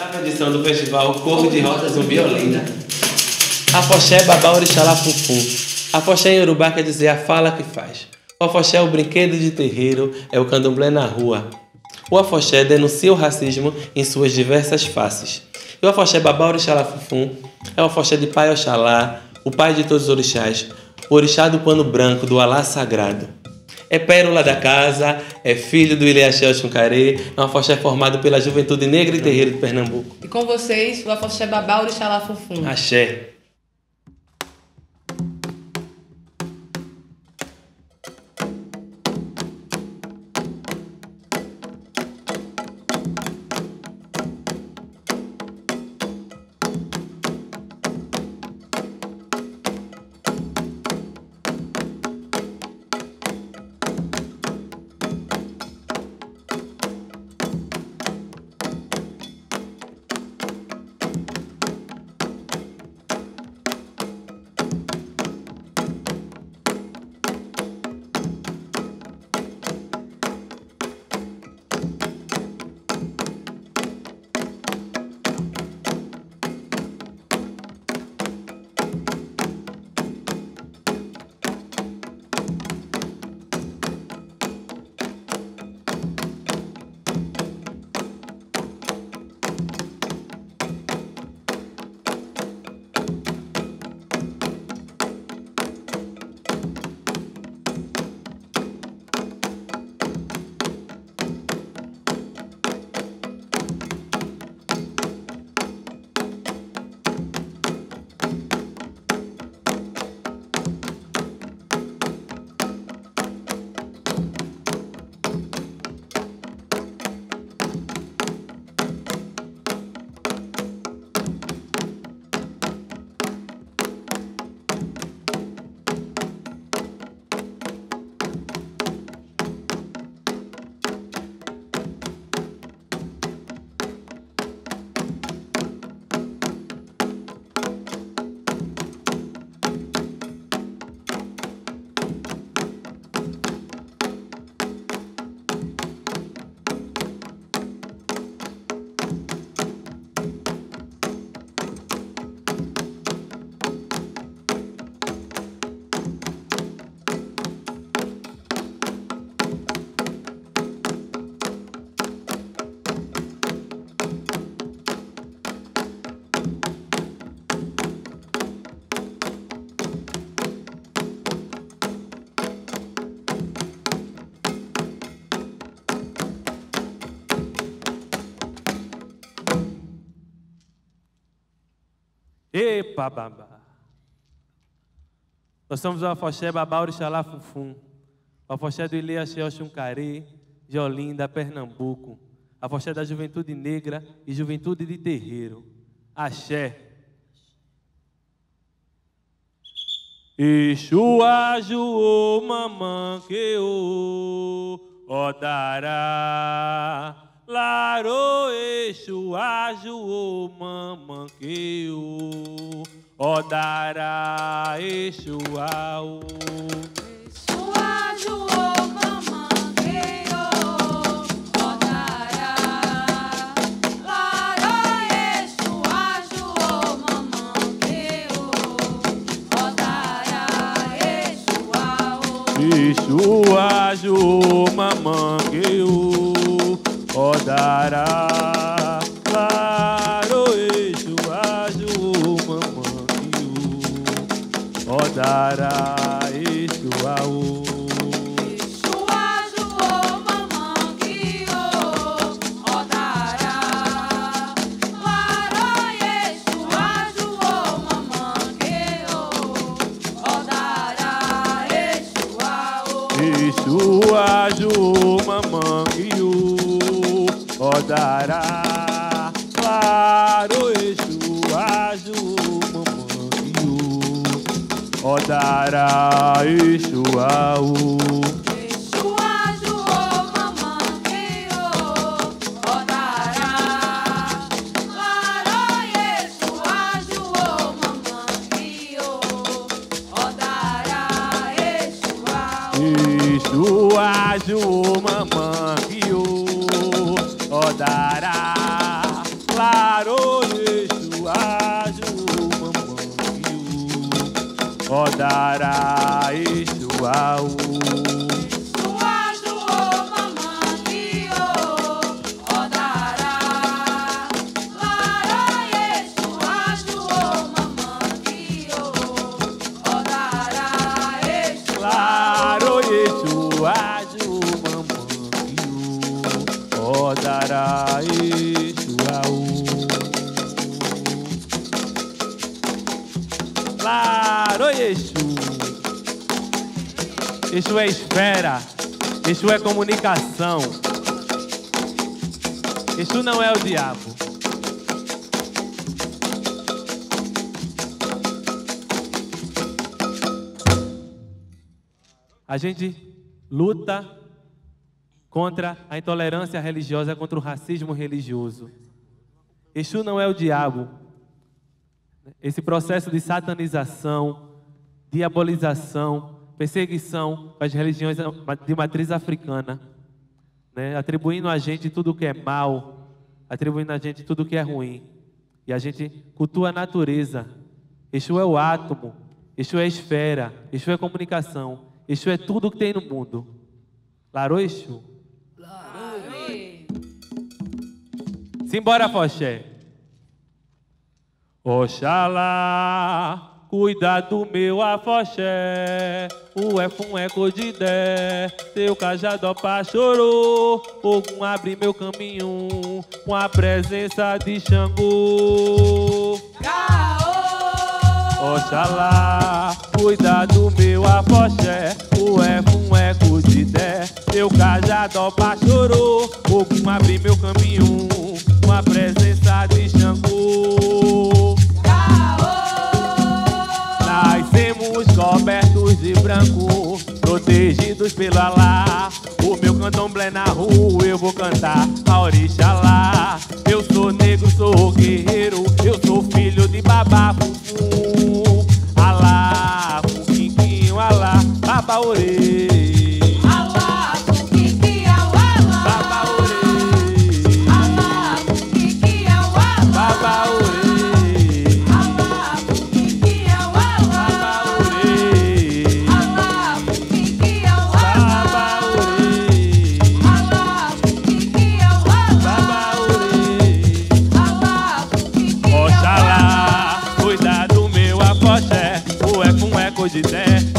oitava edição do Festival Coco de Roda Zumbi Olinda. Afoxé Babá Orixalá Fufum. Afoxé em Yorubá quer dizer a fala que faz. O afoxé é o brinquedo de terreiro, é o candomblé na rua. O afoxé denuncia o racismo em suas diversas faces. E o afoxé Babá Orixalá Fufum é o afoxé de Pai Oxalá, o pai de todos os orixás, o orixá do pano branco, do alá sagrado. É pérola da casa, é filho do Ilê Axé Oxumaré, é um afoxé formado pela juventude negra e terreiro de Pernambuco. E com vocês, o afoxé Babá Orixalá Fufum. Axé. Epa, babá. Nós somos o afoxé Babá Orixalá Fufum, o afoxé do Ilê Axé Oxumaré, de Olinda, Pernambuco, afoxé da juventude negra e juventude de terreiro. Axé. Ixuaju, mamanqueu, odará. Laro eixo, aju, o mamanqueu, odará, eixo, ao. Eixo, aju, o mamanqueu, odará. Laro eixo, aju, o mamanqueu, odará, eixo, ao. Eixo, aju, o mamanqueu. Odará, claro, eixo, aju, mamãe, odará, eixo, aú. Eixo, aju, mamãe, odará, claro, eixo, aju, mamãe, odará, eixo, aú. Eixo, aju, mamãe, odará, claro, eixo, aju, mamãe, odará, eixo, aú. Odará, claronejo azul, mamãe, odará estuau. Isso é esfera, isso é comunicação. Isso não é o diabo. A gente luta contra a intolerância religiosa, contra o racismo religioso. Isso não é o diabo. Esse processo de satanização, diabolização, perseguição às religiões de matriz africana, né? Atribuindo a gente tudo que é mal, atribuindo a gente tudo que é ruim. E a gente cultua a natureza. Exu é o átomo, Exu é a esfera, Exu é a comunicação, Exu é tudo que tem no mundo. Larô Exu? Simbora, Afoxé. Oxalá cuida do meu Afoxé, o Efum é Codidé, seu cajado pá chorou, Ogum abre meu caminho, com a presença de Xangô. Caô! Oxalá, cuida do meu Afoxé, o Efum é Codidé, seu cajado pá chorou, Ogum abre meu caminho, com a presença de Xangô. Nascemos cobertos de branco, protegidos pelo Alá. O meu candomblé na rua eu vou cantar a Orixalá. Eu sou negro, sou guerreiro, eu sou filho de Babá Fufum. Alá, Fuquinho, Alá, Babá Orê.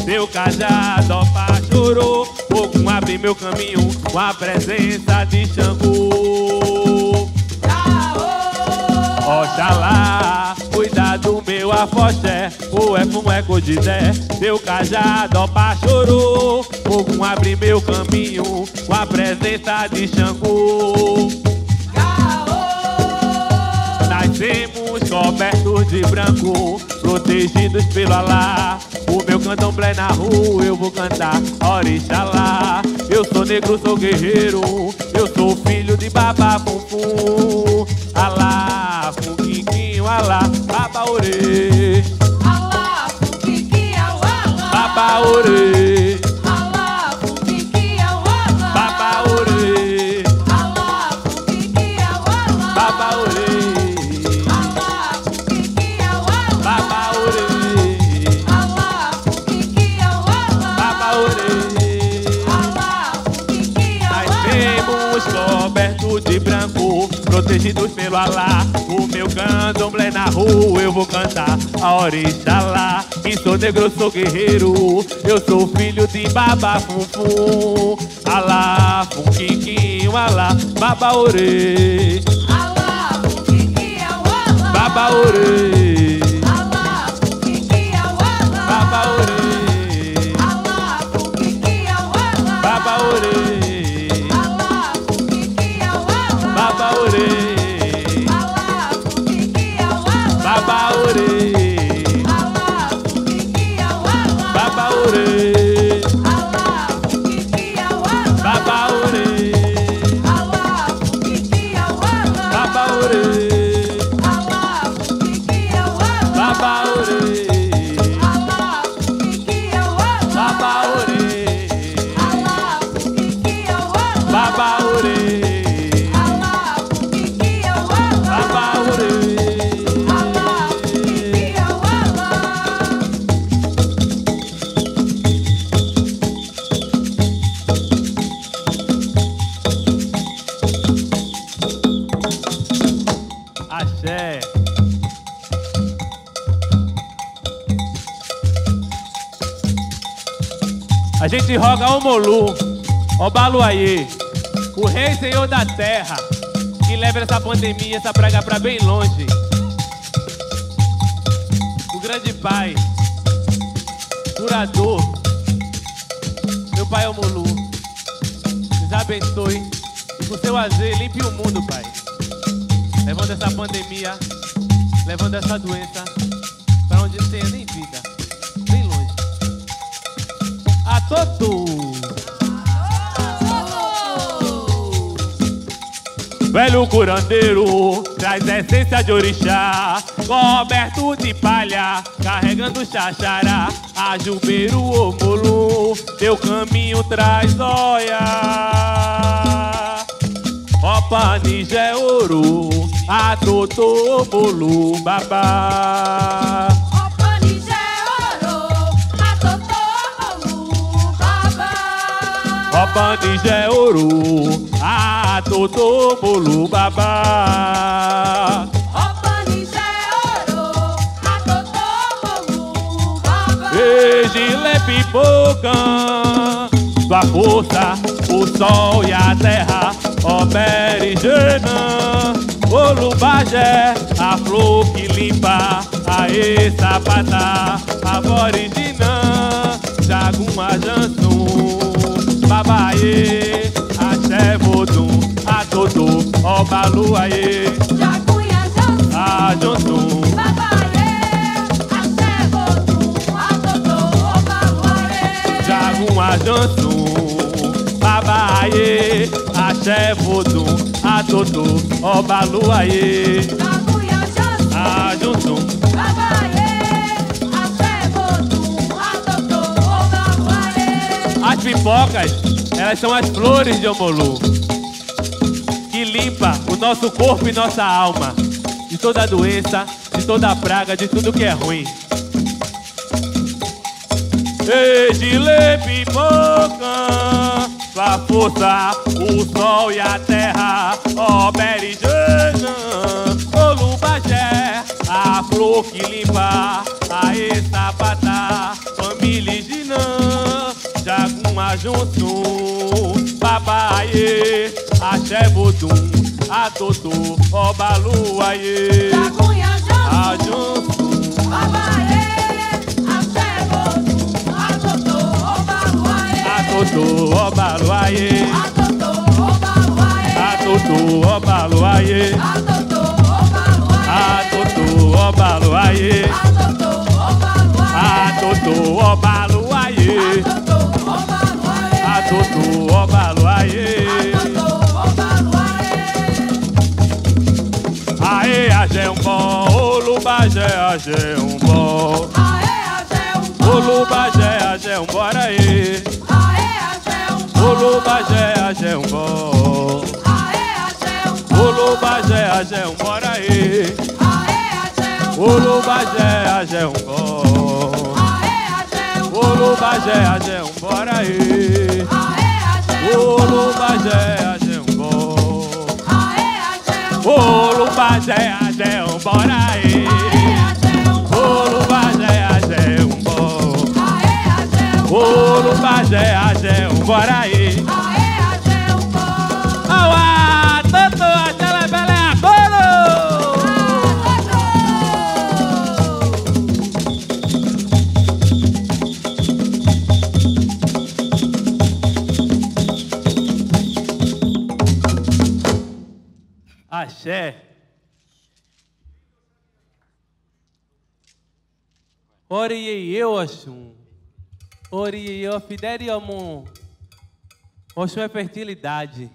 Meu cajado chorou, Ogum abre meu caminho com a presença de Xangô. Oxalá, cuida do meu Afoxé, o Efum é Codidé. Meu cajado chorou, Ogum abre meu caminho com a presença de Xangô. Nascemos cobertos de branco, protegidos pelo Alá. O meu candomblé na rua eu vou cantar Orixalá. Eu sou negro, sou guerreiro, eu sou filho de Babá Fufum. Alá, Fuquinho, Alá, Babá Orê. Alá, Fuquinho, Alá, Babá Orê. Alá, Fuquinho, Alá, Babá Orê. Alá, Fuquinho, Alá, Babá Orê. De branco, protegidos pelo Alá. O meu candomblé na rua eu vou cantar a Orixalá. E sou negro, sou guerreiro, eu sou filho de Babá Fufum. Alá, Fuquinho, Alá, Babá Orê. Alá, Fuquinho, Alá, Babá Orê. Alá, Fuquinho, Alá, Babá Orê. Alá, Fuquinho, Alá, Babá Orê. Babá Orê, Alá, Fuquinho, a gente roga ao Molu, ao Baluaiê, o rei senhor da terra, que leva essa pandemia, essa praga pra bem longe. O grande pai, curador, meu pai é o Molu, nos abençoe e com seu azer limpe o mundo, pai. Levando essa pandemia, levando essa doença pra onde não tenha nem vida, bem longe. A todos! Velho curandeiro, traz essência de orixá, coberto de palha, carregando xaxará. Ajubeiro ou Molu, teu caminho traz dóia. Opa, Nijé Ouro, atotô ou Molu, babá. Opa, Nijé Ouro, atotô ou Molu, babá. Opa, Nijé Ouro, atotô ou Molu, babá. Opa, Nijé Ouro, atotô ou Molu, babá. Gilé Pipoca, tua força, o sol e a terra. Oberijana, Olubajé, a flor que limpa, aê, sapata, Aborigina, Jaguma, Jansum, Babaê, Axé, Vodum, Atotô, Obaluaê, Jagunha, Jansum, Ajansum, Babaê, Axé, Vodum, Atotô, Obaluaê, Jaguma, Jansum, Babaê, Axé, Vodum, Atotô, Obaluaê, Jagunha, Jansum, Babaê, Axé, Vodum, Atotô, Obaluaê. As pipocas, elas são as flores de Omolu, que limpa o nosso corpo e nossa alma de toda a doença, de toda a praga, de tudo que é ruim. Ei, Gilê Pipoca, tua força, o sol e a terra, ó Berijana, ó Lubajé, a flor que limpa, a Estabata, família Ginã, Jaguma Juntum, Babaê, Axé Bodum, Atotô, ó Baluaê, Jaguma Juntum, Babaê, Axé Bodum, Atotô, ó Baluaê, Atotô, ó Baluaê, Atotô, ó Baluaê, Atotô, ó Baluaê, Atotô, ó Baluaê, Atotô, Obaluaê, aê, Axé um bó, Olubajé, Axé um bó, Olubajé, Axé um bó, aê, Olubajé, Axé um bó, Olubajé, Axé um bó, aê, Olubajé, Axé um bó, Olubajé, Axé um bó, aê. Olubajé, Axé um bó, Olubajé, Axé um bó, aê, Olubajé, Axé um bó, Olubajé, Axé um bó, aê, Auá, Toto, Axé Lebelé, Axé. Oriei eu, Oxum. Oriei eu, Fideri Omum. Oxum é fertilidade.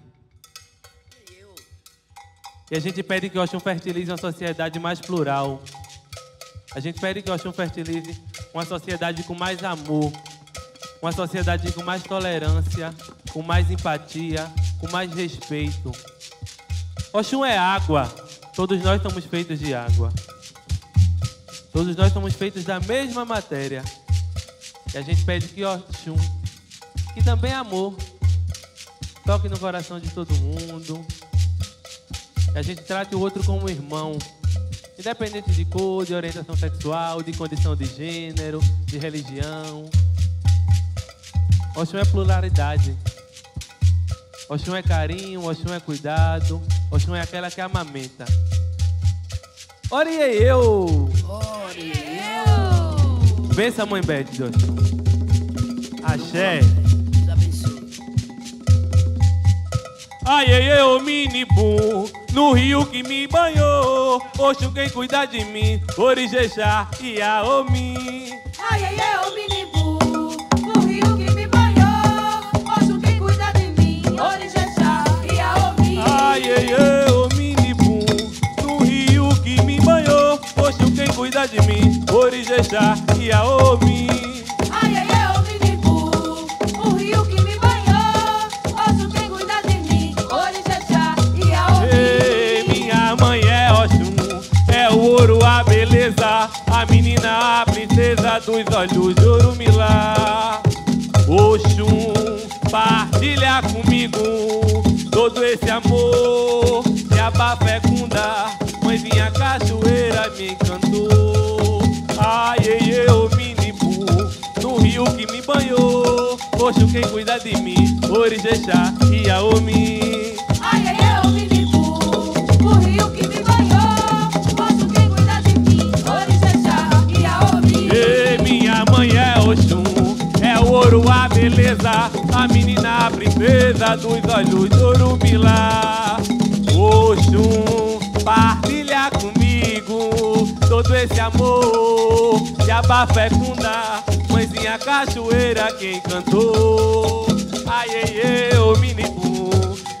E a gente pede que Oxum fertilize uma sociedade mais plural. A gente pede que Oxum fertilize uma sociedade com mais amor. Uma sociedade com mais tolerância, com mais empatia, com mais respeito. Oxum é água, todos nós somos feitos de água. Todos nós somos feitos da mesma matéria. E a gente pede que Oxum, que também é amor, toque no coração de todo mundo. E a gente trate o outro como irmão, independente de cor, de orientação sexual, de condição de gênero, de religião. Oxum é pluralidade. Oxum é carinho, Oxum é cuidado, Oxum é aquela que amamenta. Oriei eu! Bença, Mãe Beth de Oxum. Axé. Deus abençoe. Aiei eu, minibu, no rio que me banhou, Oxum quem cuida de mim, Orixexá e Aomi. Aiei eu, minibu. Cuida de mim, Orixexá e Aomi. Ai, ai, ai, Ominibu, o rio que me banhou, Oxum quem cuida de mim, Orixexá e Aomi. Ei, minha mãe é Oxum, é o ouro, a beleza, a menina, a princesa dos olhos de Orumilá. Oxum, partilha comigo todo esse amor que a pá fecunda. Mãezinha cachoeira me encantou. Ai, ei, eu, minibu, no rio que me banhou, Oxum quem cuida de mim, Orixexá e Aomi. Ai, ei, eu, minibu, no rio que me banhou, Oxum quem cuida de mim, Orixexá e Aomi. Ei, minha mãe é Oxum, é o ouro, a beleza, a menina, a princesa dos olhos de Orumilá. Oxum, partilha comigo todo esse amor que a pá fecunda, mãezinha cachoeira quem cantou. Ai, ei, eu, minibu,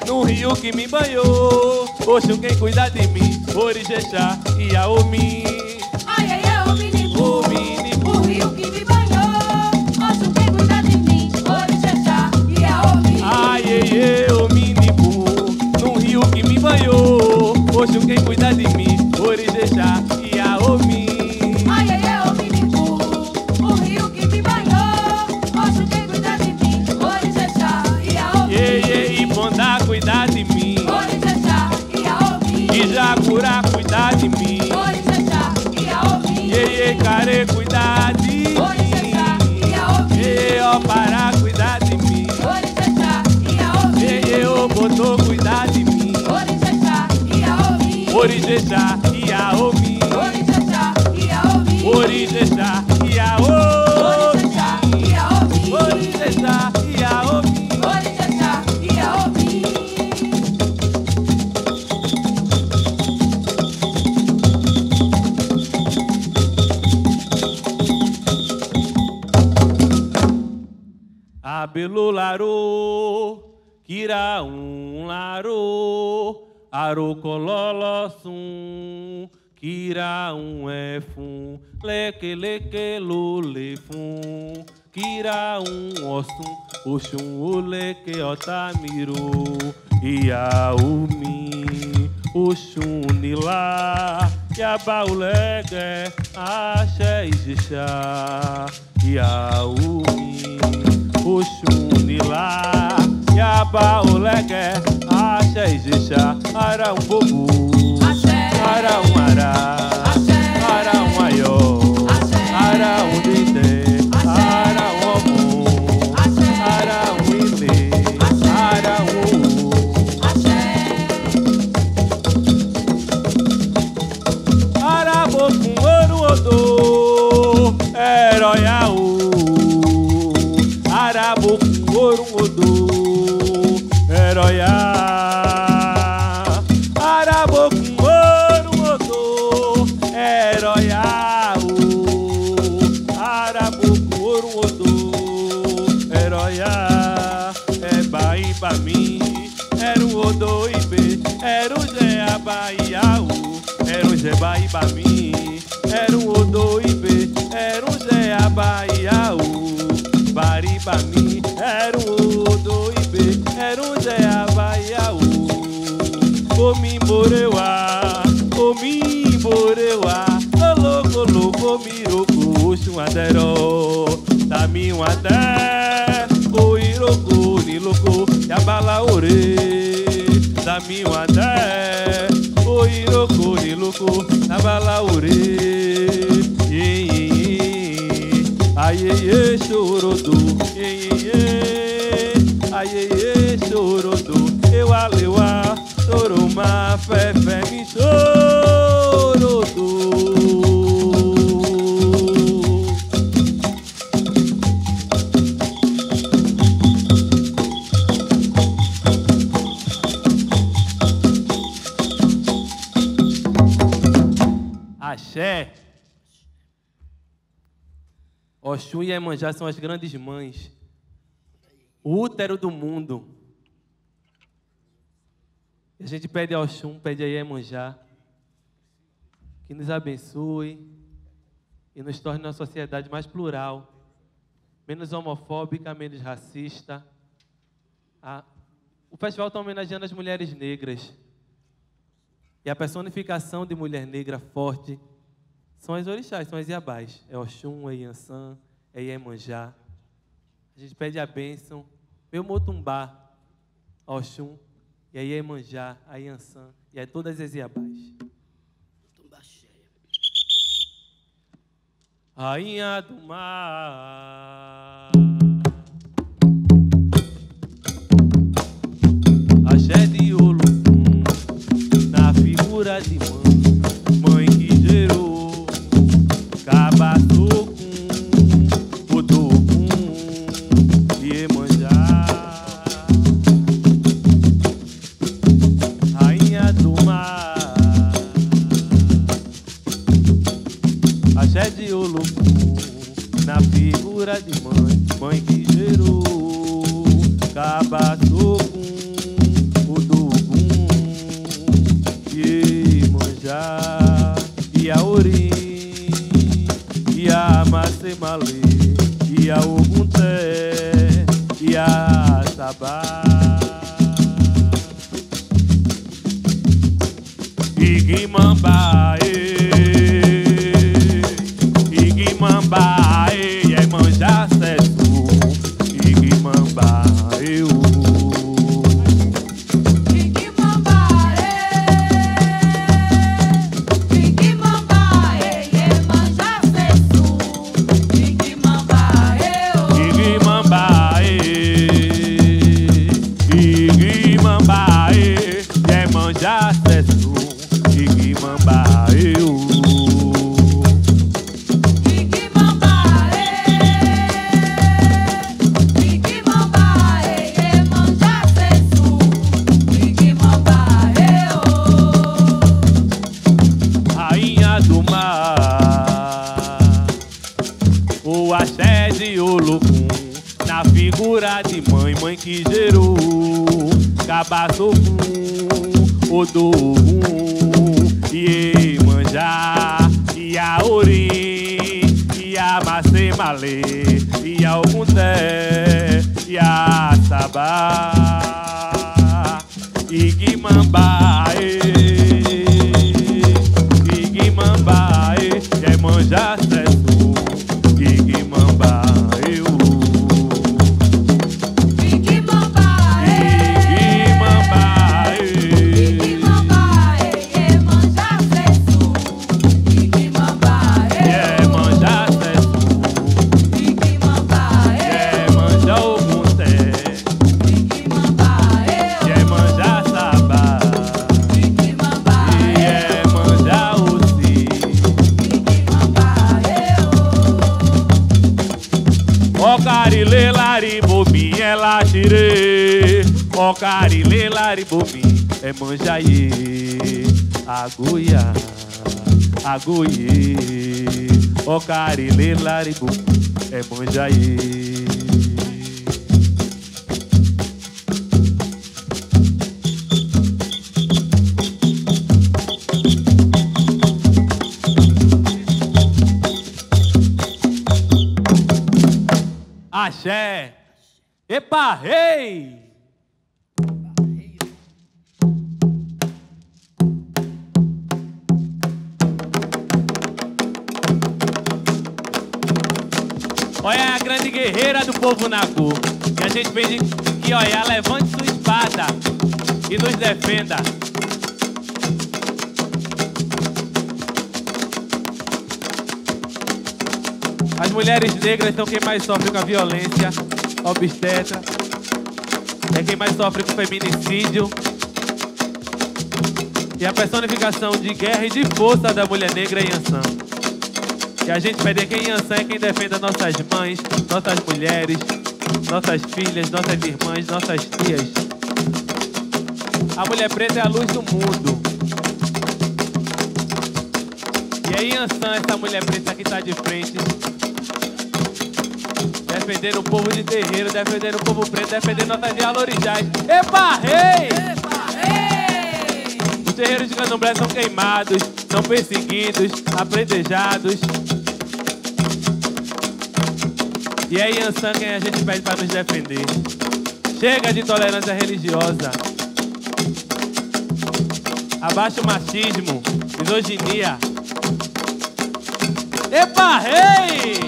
no rio que me banhou, Oxum quem cuida de mim, Orixexá e Aomi. Ai, ei, eu, minibu, no rio que me banhou, Oxum quem cuida de mim, Orixexá e Aomi. Ai, ei, eu, minibu, no rio que me banhou, Oxum quem cuida de mim, Orixexá e Aomi. Ai, ai, ai, Ominibu, o rio que me banhou, Oxum quem cuida de mim, Orixexá e Aomi. Ei, ei, Ibondá cuida de mim, Orixexá e Aomi. Ijacurá cuida de mim, Orixexá e Aomi. Ei, ei, Care cuida de mim, Orixexá e Aomi. Ei, Opará cuida de mim, Orixexá e Aomi. Ei, ei, Obotô cuida de mim, Orixexá e Aomi. Orixexá e Aomi. Orixexá e Aomi. Orixexá e Aomi. Orixexá e Aomi. Abelo larô, Kira um larô, Arocololossum, Kira um é fum, leque leque lule fum, Kira um ossum, Oxum o leque otamiru, Iaumi, Oxum nilá, Iabaulege, Axé Ijixá, Iaumi, Oxum nilá, Iabaulege, Axé Ijixá, Ara um bobu, Ara um ará, Ara um aió, Ara um dendê, Ara um omum, Ara um ilê, Ara um u, Ara bocum ouro odô, herói aú, Ara bocum ouro odô, herói Arabo com ouro odô, herói Arabo com ouro odô, herói é Bahia pra mim, era o odô e be, era o Zé a Bahia, era o Zé Bahia pra mim, era o odô e be, era o Zé a Bahia, Bari pra mim, era o odô e be, era o Zé a Bahia, Omi Boreuá, Omi Boreuá, Ologolo, Omiroko, Oxum Aderó, Tami Wadé, Oiroko, Niloko, Yabalaore, Tami Wadé, Oiroko, Niloko, Yabalaore, Aie, Aie, Chorodo, Aie, Oxum e Iemanjá são as grandes mães. O útero do mundo. A gente pede a Oxum, pede a Iemanjá que nos abençoe e nos torne uma sociedade mais plural, menos homofóbica, menos racista. O festival está homenageando as mulheres negras. E a personificação de mulher negra forte são as orixás, são as iabás. É Oxum, é Iansã, é Iemanjá. A gente pede a bênção, meu motumbá, a Oxum, e a Iemanjá, a Iansã, e a todas as iabás. Rainha do mar, Axé de Olodum, na figura de mãe, mãe que gerou, Cabatocum, Potocum, Iemanjá. Rainha do mar, Axé de Olodum, na figura de mãe, mãe que gerou, Cabatocum, Odogum, Iemanjá, Iaorim, Iamacemalê, Iaogunté, Iaçabá. Iguimambaê, Iemanjá, Setu, Iguimambaê, que gerou Cabatocum, Odogum, Iemanjá, Iaorim, Iamacemalê, Iaogundé, Iaçabá, Iguimambaê, Iguimambaê, Iemanjá, Setu, Iguimambaê. Ocarilê, laribobim, Iemanjaiê, Agoiá, Agoiê. Ocarilê, laribobim, Iemanjaiê. Axé, epa, rei! Olha a grande guerreira do povo Nagô. E a gente pede que Oiá levante sua espada e nos defenda. As mulheres negras são quem mais sofre com a violência obstétrica. É quem mais sofre com o feminicídio. E a personificação de guerra e de força da mulher negra é Iansã. E a gente pede que Iansã é quem defenda nossas mães, nossas mulheres, nossas filhas, nossas irmãs, nossas tias. A mulher preta é a luz do mundo. E é Iansã, essa mulher preta que está de frente, Defendendo o povo de terreiro, defendendo o povo preto, defendendo nossas orixás. Epa, rei! Os terreiros de Candomblé são queimados, são perseguidos, apedrejados. E é Iansã quem a gente pede para nos defender. Chega de intolerância religiosa. Abaixa o machismo, misoginia. Epa, rei!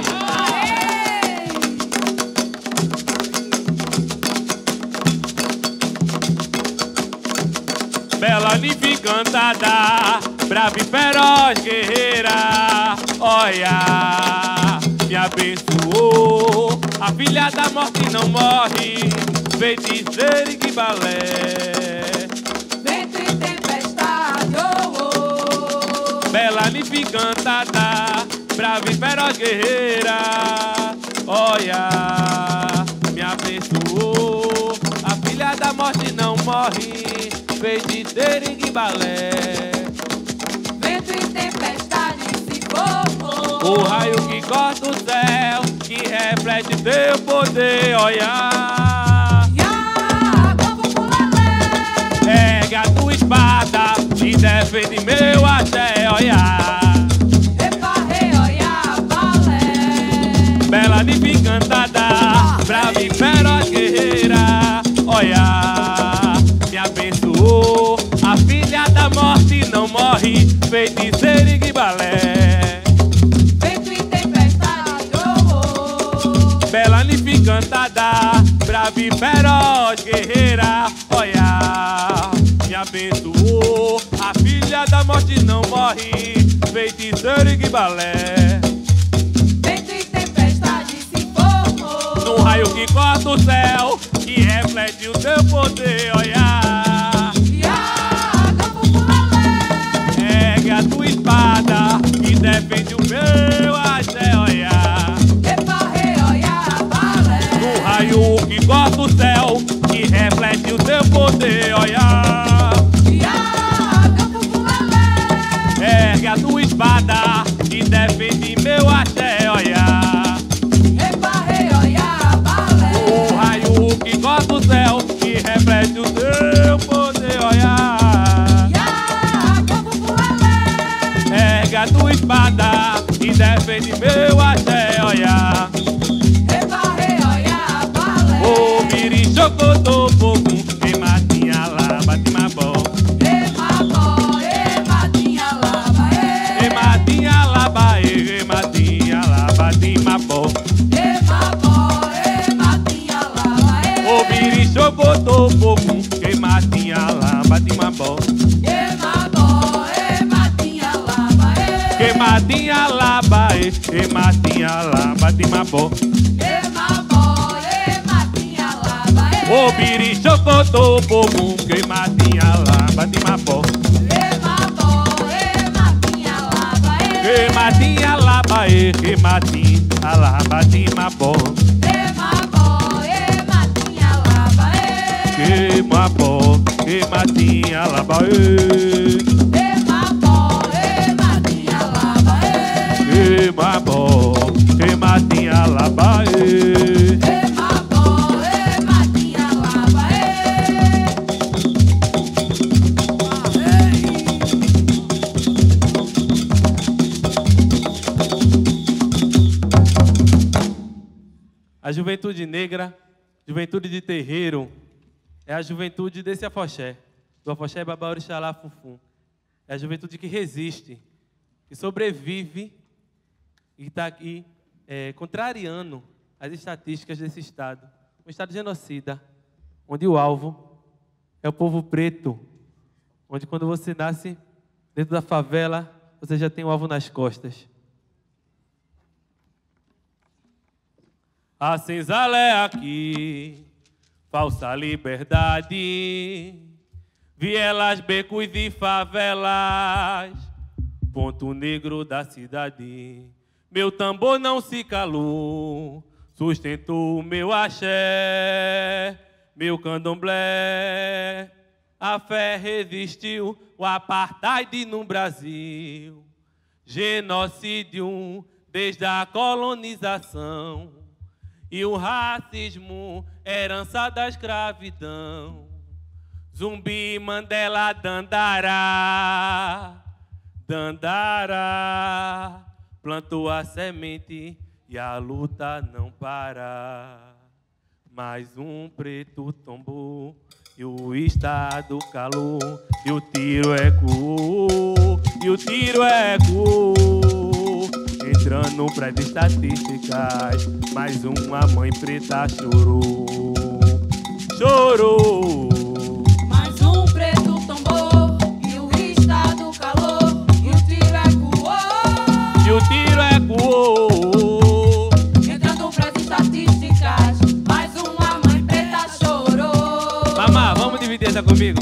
Bela ninfa encantada, brava e feroz guerreira, olha, me abençoou. A filha da morte não morre, feiticeira e que balé. Ventre e tempestade, oh, oh. Bela ninfa encantada, brava e feroz guerreira, olha, me abençoou. A filha da morte não morre, feiticeira e balé. Vento e tempestade se formou. O raio que corta o céu, que reflete teu poder, olha. Ya, povo pulalé. Pega a tua espada e defende meu axé, olha. Epa, rei, olha, balé. Bela ninfa encantada, brava e feroz guerreira, olha. A filha da morte não morre, feiticeira e guibalé. Vento e tempestade, oh, oh. Bela ninfa encantada, brava e feroz guerreira, olha, me abençoou. A filha da morte não morre, feiticeira e guibalé. Vento e tempestade se formou. Num raio que corta o céu, que reflete o teu poder, olha. E defende o meu axé, olha. Epa, rei, olha, balé. O raio que corta o céu, que reflete o teu poder, olha. Iá, campo pulalé. Ergue a tua espada e defende meu axé, olha. Epa, rei, olha, balé. O raio que corta o céu, que reflete o teu poder, olha. A tua espada e defende meu axé, olha. Epa, rei, olha, balé. O miri chocotô, fogum, ematinha, lava, timabó. Emabó, ematinha, lava, e. Ematinha, lava, e. Ematinha, lava, timabó. Emabó, ematinha, lava, e. O miri chocotô, fogum, ematinha, lava, timabó. Matinha laba, e matinha laba de mabó. E mabó, e matinha laba, e. O biri chocotô, bobum, que matinha laba de mabó. E mabó, e matinha laba, e. E matinha laba, e. E matinha laba de mabó. E mabó, e matinha laba, e. E mabó, e matinha laba, e. E mabó, e matinha laba, e. E mabó, e matinha laba, e. A juventude negra, juventude de terreiro, é a juventude desse afoxé, do Afoxé Babá Orixalá Fufum. É a juventude que resiste, que sobrevive, e está aqui contrariando as estatísticas desse Estado. Um Estado genocida, onde o alvo é o povo preto, onde quando você nasce dentro da favela, você já tem um alvo nas costas. A senzala é aqui, falsa liberdade, vielas, becos e favelas, ponto negro da cidade. Meu tambor não se calou, sustentou o meu axé, meu candomblé. A fé resistiu o apartheid no Brasil, genocídio desde a colonização. e o racismo, herança da escravidão. Zumbi, Mandela, Dandara, Dandara, plantou a semente e a luta não para. Mais um preto tombou e o estado calou, e o tiro ecoou, e o tiro ecoou, entrando pras estatísticas. Mais uma mãe preta chorou, chorou. Mais um preto tombou e o estado calou, e o tiro ecoou, e o tiro ecoou, entrando pras estatísticas. Mais uma mãe preta chorou. Mamá, vamos dividir essa comigo?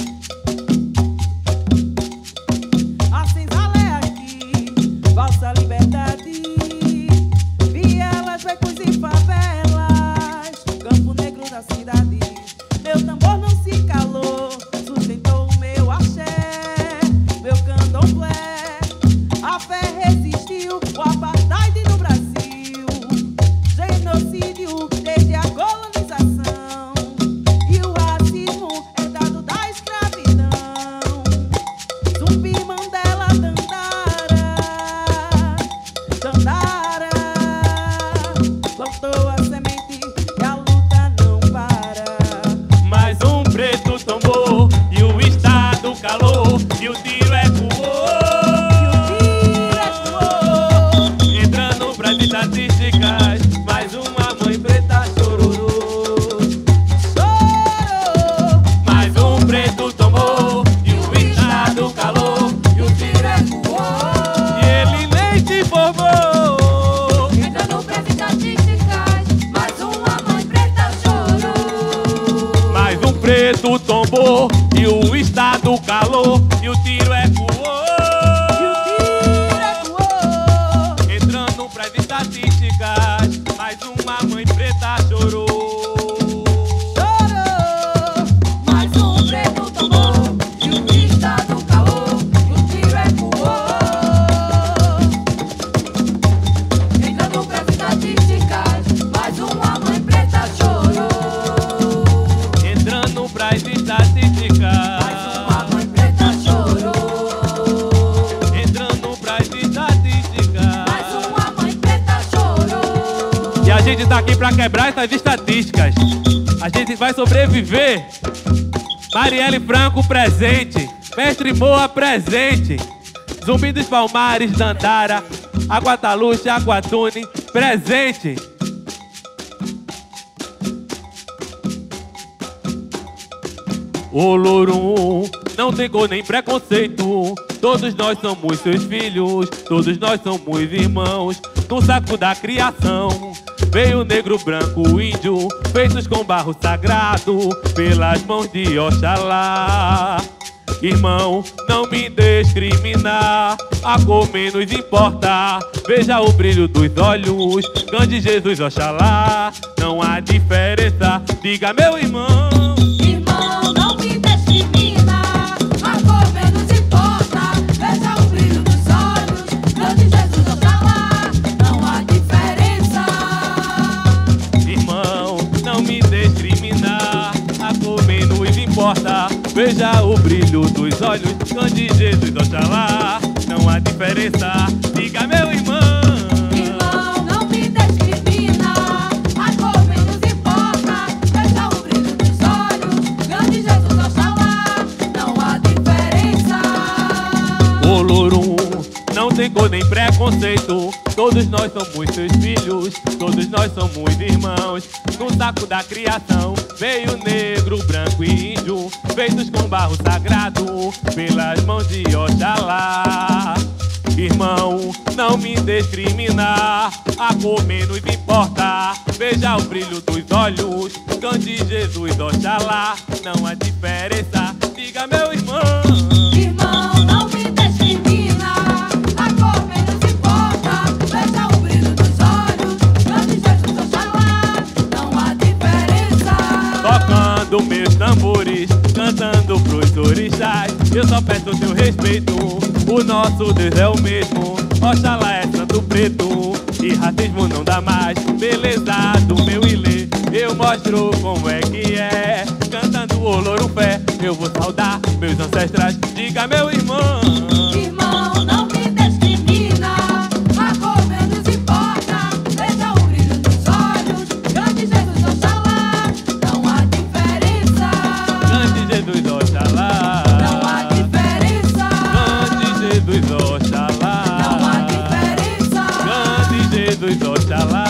Sobreviver. Marielle Franco presente, Mestre Moa presente, Zumbi dos Palmares, Dandara, Aguataluxa, Aguatune presente. Olorum não tem cor nem preconceito, todos nós somos seus filhos, todos nós somos irmãos. No saco da criação veio negro, branco, índio, feitos com barro sagrado pelas mãos de Oxalá. Irmão, não me discriminar, a cor menos importa, veja o brilho dos olhos, grande Jesus Oxalá. Não há diferença, diga meu irmão. Irmão, não me discrimina, a cor menos importa, veja o brilho dos olhos, grande Jesus Oxalá. Veja o brilho dos olhos, grande Jesus Oxalá. Não há diferença, diga meu irmão. Irmão, não me discrimina, a cor menos importa, veja o brilho dos olhos, grande Jesus Oxalá. Não há diferença. Olorum não tem cor nem preconceito, todos nós somos seus filhos, todos nós somos irmãos. No saco da criação veio negro, branco e índio, feitos com barro sagrado pelas mãos de Oxalá. Irmão, não me discriminar, a cor menos importa, veja o brilho dos olhos, grande Jesus Oxalá. Não há diferença, diga meu irmão. Irmão, não me discrimina, a cor menos importa, veja o brilho dos olhos, grande Jesus Oxalá. Não há diferença. Tocando meus tambores, cantando pros orixás, eu só peço seu respeito, o nosso Deus é o mesmo. Oxalá é santo preto, e racismo não dá mais. Beleza do meu Ilê eu mostro como é que é. Cantando o Olorufé, eu vou saudar meus ancestrais. Diga, meu irmão, irmão, não me discrimina, a cor menos importa, veja o brilho dos olhos. Grande Jesus Oxalá, não há diferença. Grande Jesus Oxalá, não há diferença. Grande Jesus Oxalá, não há diferença. Grande Jesus Oxalá,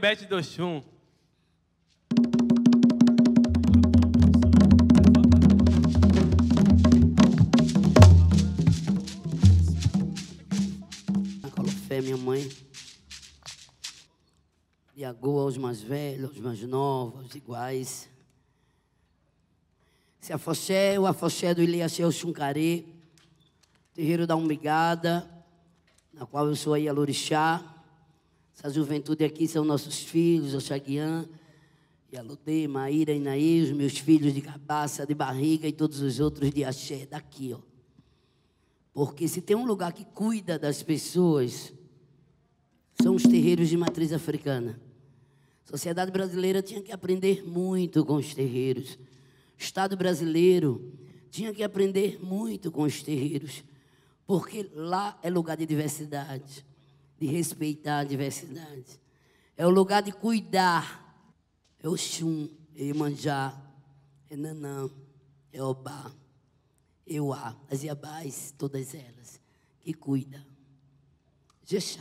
Beth de Oxum. Fé, minha mãe. E agora aos mais velhos, aos mais novos, aos iguais. Se afoxé, o afoxé do Ilê Axé Oxumaré, terreiro da Umbigada, na qual eu sou aí a Lorixá. Essa juventude aqui são nossos filhos, Oxaguiã, Ialudê, Maíra, Inaí, os meus filhos de cabaça, de barriga e todos os outros de axé daqui, ó. Porque se tem um lugar que cuida das pessoas, são os terreiros de matriz africana. A sociedade brasileira tinha que aprender muito com os terreiros. O Estado brasileiro tinha que aprender muito com os terreiros, porque lá é lugar de diversidade, de respeitar a diversidade. É o lugar de cuidar. É Oxum, é Iemanjá, é Nanã, é Obá, é Uá, as Iabás, todas elas, que cuida. Jexá.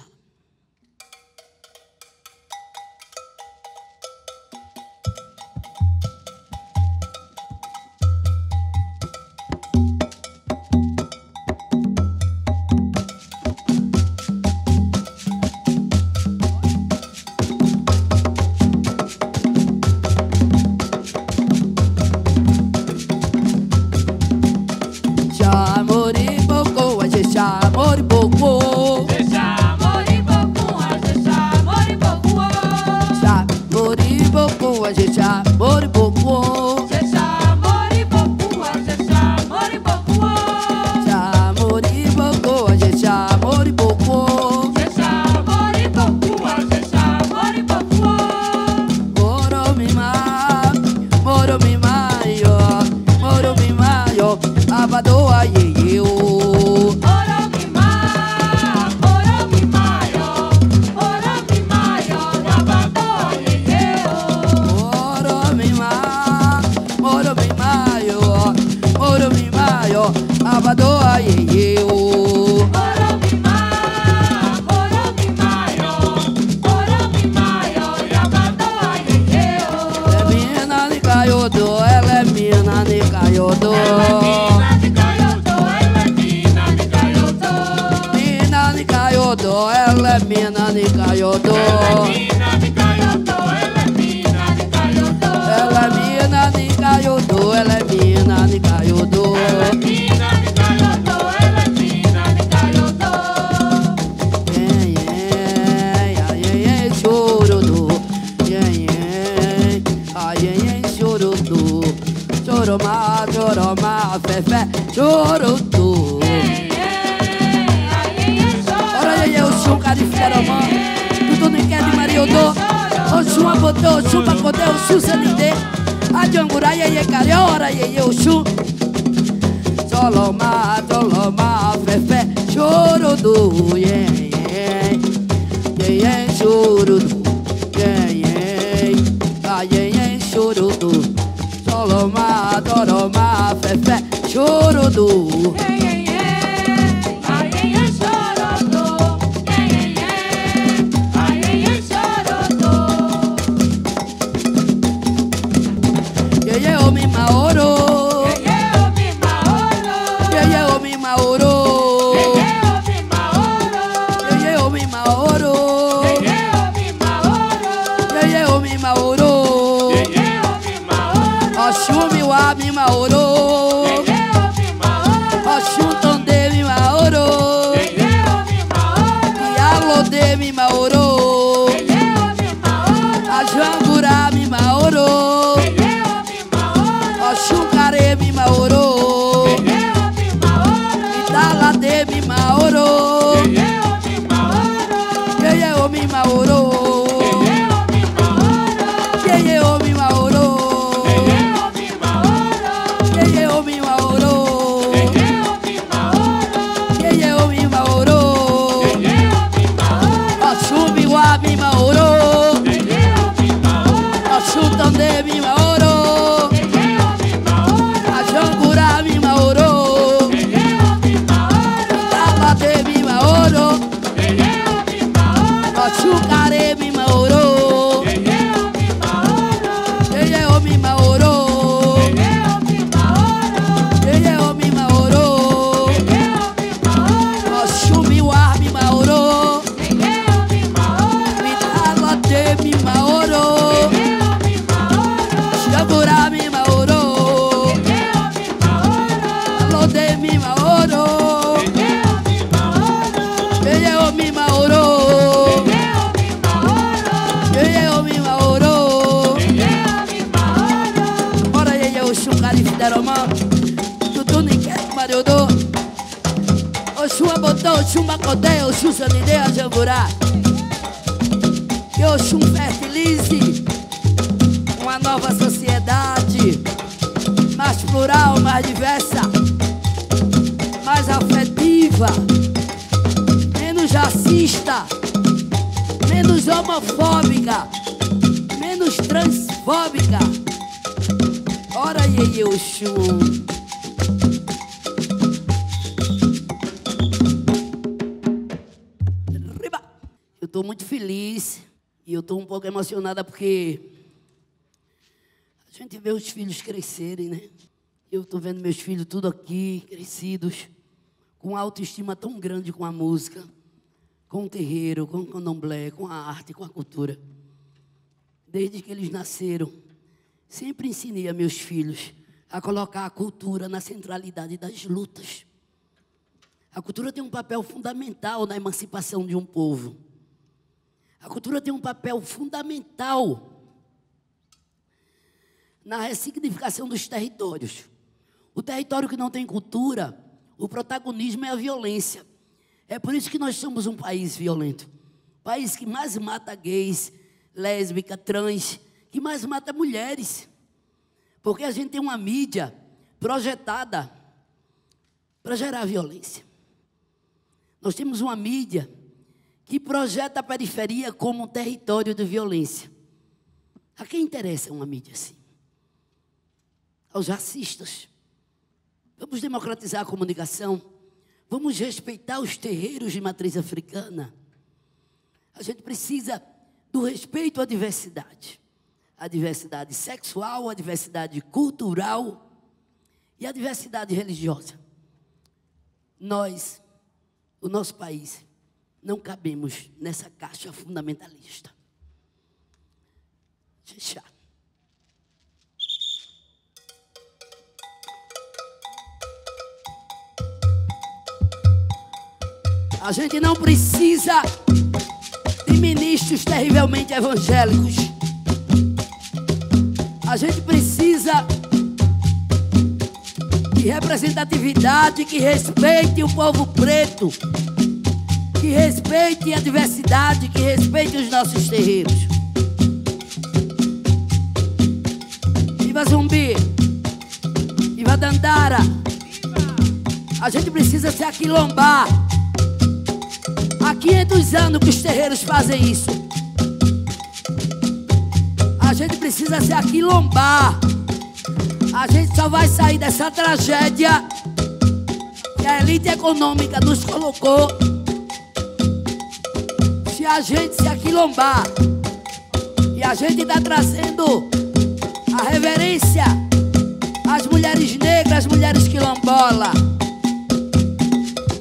Oxum, Tondê, Mimaorô. Ialudê me maorou, a Jangurá me maorou, Oxucaré me maorou, Idaladê me maorou, Iê me maorou. Oxum Macodé, Oxum Sanidê, a Jangurá. Que Oxum fertilize uma nova sociedade, mais plural, mais diversa, mais afetiva, menos racista, menos homofóbica, menos transfóbica. Ora, Iê Oxum. Estou muito feliz e eu estou um pouco emocionada porque a gente vê os filhos crescerem, né? Eu estou vendo meus filhos tudo aqui, crescidos, com autoestima tão grande com a música, com o terreiro, com o candomblé, com a arte, com a cultura. Desde que eles nasceram, sempre ensinei a meus filhos a colocar a cultura na centralidade das lutas. A cultura tem um papel fundamental na emancipação de um povo. A cultura tem um papel fundamental na ressignificação dos territórios. O território que não tem cultura, o protagonismo é a violência. É por isso que nós somos um país violento. País que mais mata gays, lésbica, trans, que mais mata mulheres. Porque a gente tem uma mídia projetada para gerar violência. Nós temos uma mídia que projeta a periferia como um território de violência. A quem interessa uma mídia assim? Aos racistas. Vamos democratizar a comunicação, vamos respeitar os terreiros de matriz africana. A gente precisa do respeito à diversidade sexual, à diversidade cultural e à diversidade religiosa. Nós, o nosso país, não cabemos nessa caixa fundamentalista. Xixá. A gente não precisa de ministros terrivelmente evangélicos. A gente precisa de representatividade que respeite o povo preto, que respeite a diversidade, que respeite os nossos terreiros. Viva Zumbi! Viva Dandara! Viva. A gente precisa se aquilombar. Há 500 anos que os terreiros fazem isso. A gente precisa se aquilombar. A gente só vai sair dessa tragédia que a elite econômica nos colocou se a gente se aquilombar. E a gente está trazendo a reverência às mulheres negras, às mulheres quilombolas.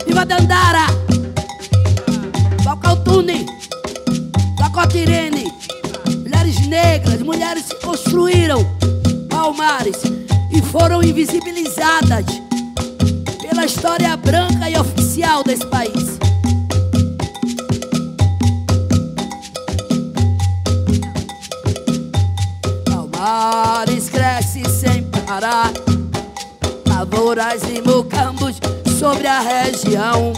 Viva Dandara! Valcaltune! Vacotirene! Mulheres negras, mulheres que construíram palmares e foram invisibilizadas pela história branca e oficial desse país. morais e mocambos sobre a região.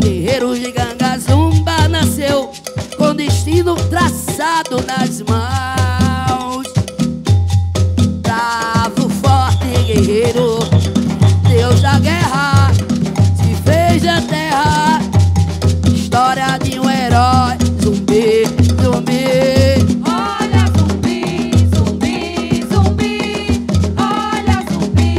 Guerreiros de Ganga Zumba nasceu com destino traçado nas mãos. Bravo, forte guerreiro, Deus da guerra, se fez da terra. História de um herói, zumbi, zumbi. Olha zumbi, zumbi, zumbi. Olha zumbi.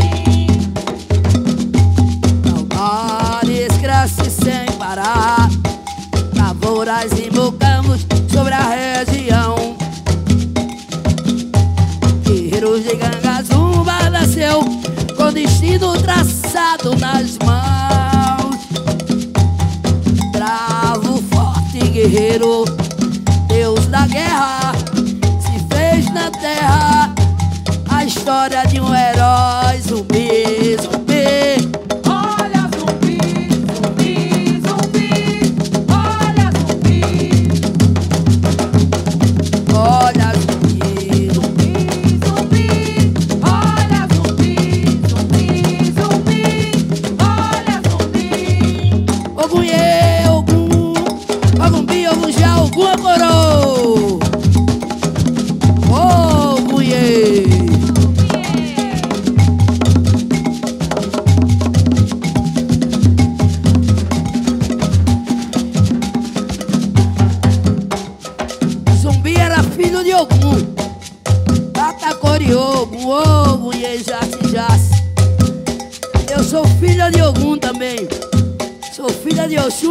Palmares cresce sem parar, lavouras e mocambos sobre a região. Guerreiros de Ganga Zumba nasceu com destino traçado nas mãos. Bravo, forte guerreiro, Deus da guerra, se fez na terra. A história de um herói, zumbi, zumbi.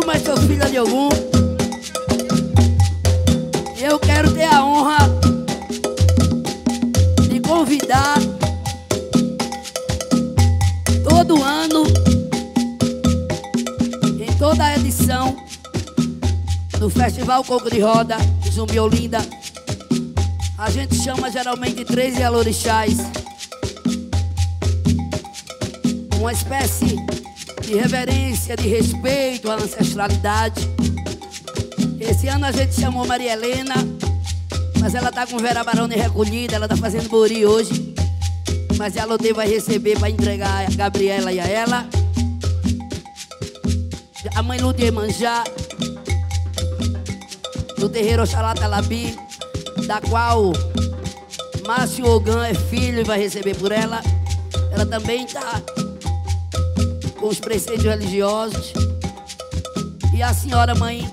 Mas sou filha de Ogum. Eu quero ter a honra de convidar todo ano, em toda a edição do Festival Coco de Roda, Zumbi Olinda. A gente chama geralmente 3 Ialorixás, uma espécie de reverência, de respeito à ancestralidade. Esse ano a gente chamou Maria Helena, mas ela tá com Vera Barona recolhida, ela tá fazendo bori hoje. Mas a Ialudê vai receber, vai entregar a Gabriela e a ela. A mãe Lúdia Manjá, do terreiro Oxalá Talabi, da qual Márcio Ogã é filho e vai receber por ela. Ela também tá com os preceitos religiosos. E a senhora mãe,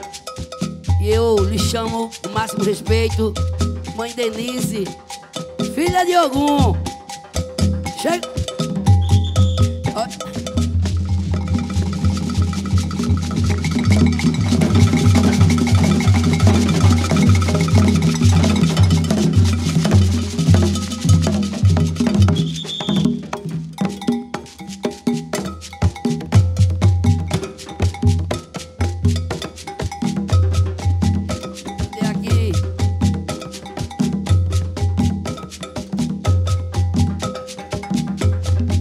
eu lhe chamo o máximo respeito, Mãe Denise, filha de Ogum. Chega. Ó.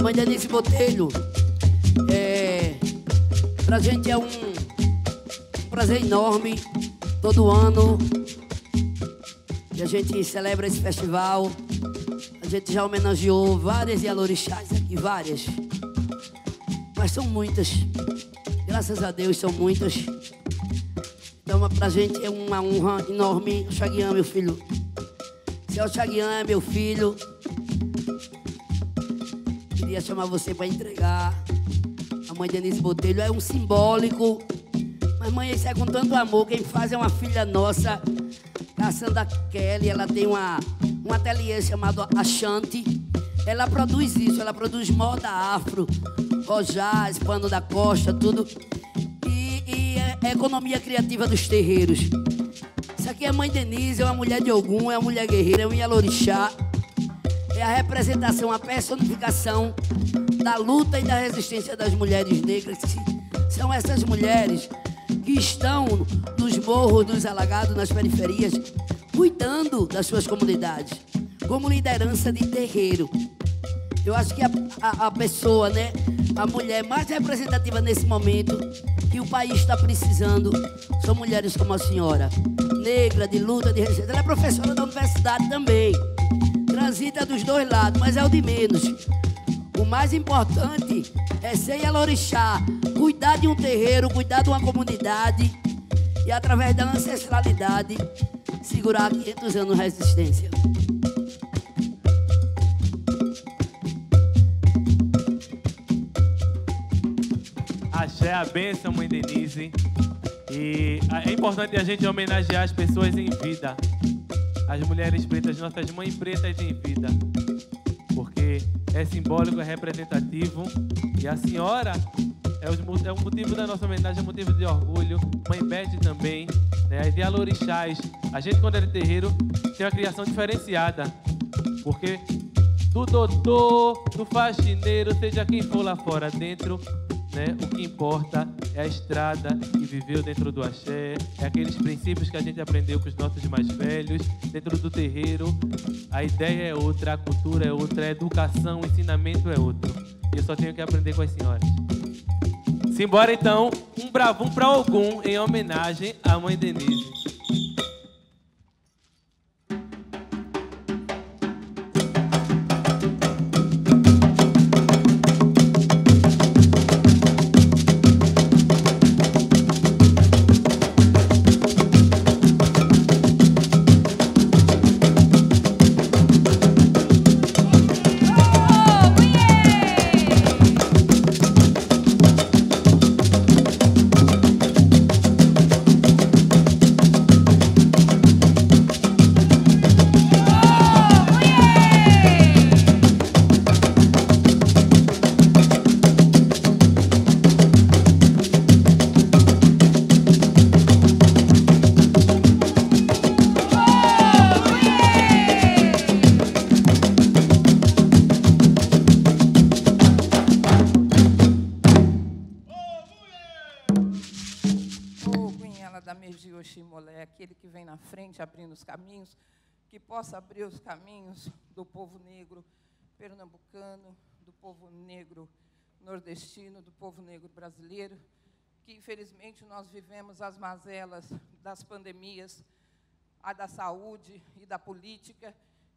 Mãe Denise Botelho, pra gente é um prazer enorme, todo ano que a gente celebra esse festival. A gente já homenageou várias Ialorixás aqui, várias, mas são muitas, graças a Deus são muitas. Então pra gente é uma honra enorme. Oxaguiã, meu filho, seu Oxaguiã é meu filho. Queria chamar você para entregar a Mãe Denise Botelho. É um simbólico, mas mãe, isso é com tanto amor. Quem faz é uma filha nossa, a Sandra Kelly. Ela tem um ateliê chamado Achante. Ela produz isso, ela produz moda afro, rojás, pano da costa, tudo. E é a economia criativa dos terreiros. Isso aqui é Mãe Denise, é uma mulher de Ogum, é uma mulher guerreira, é um Ialorixá. É a representação, a personificação da luta e da resistência das mulheres negras. São essas mulheres que estão nos morros, nos alagados, nas periferias, cuidando das suas comunidades, como liderança de terreiro. Eu acho que a pessoa, né, a mulher mais representativa nesse momento que o país está precisando são mulheres como a senhora, negra, de luta, de resistência. Ela é professora da universidade também. Transita dos dois lados, mas é o de menos. O mais importante é ser Elorixá, cuidar de um terreiro, cuidar de uma comunidade e, através da ancestralidade, segurar 500 anos de resistência. Axé, a bênção, Mãe Denise. E é importante a gente homenagear as pessoas em vida, as mulheres pretas, nossas mães pretas em vida, porque é simbólico, é representativo. E a senhora é o motivo da nossa homenagem, é um motivo de orgulho. Mãe Beth também, né? As Ialorixás. A gente, quando era terreiro, tem uma criação diferenciada, porque do doutor, do faxineiro, seja quem for lá fora, dentro, né, o que importa é a estrada que viveu dentro do axé, é aqueles princípios que a gente aprendeu com os nossos mais velhos, dentro do terreiro. A ideia é outra, a cultura é outra, a educação, o ensinamento é outro. E eu só tenho que aprender com as senhoras. Simbora, então, um bravum para algum em homenagem à Mãe Denise. Abrindo os caminhos, que possa abrir os caminhos do povo negro pernambucano, do povo negro nordestino, do povo negro brasileiro, que, infelizmente, nós vivemos as mazelas das pandemias, a da saúde e da política,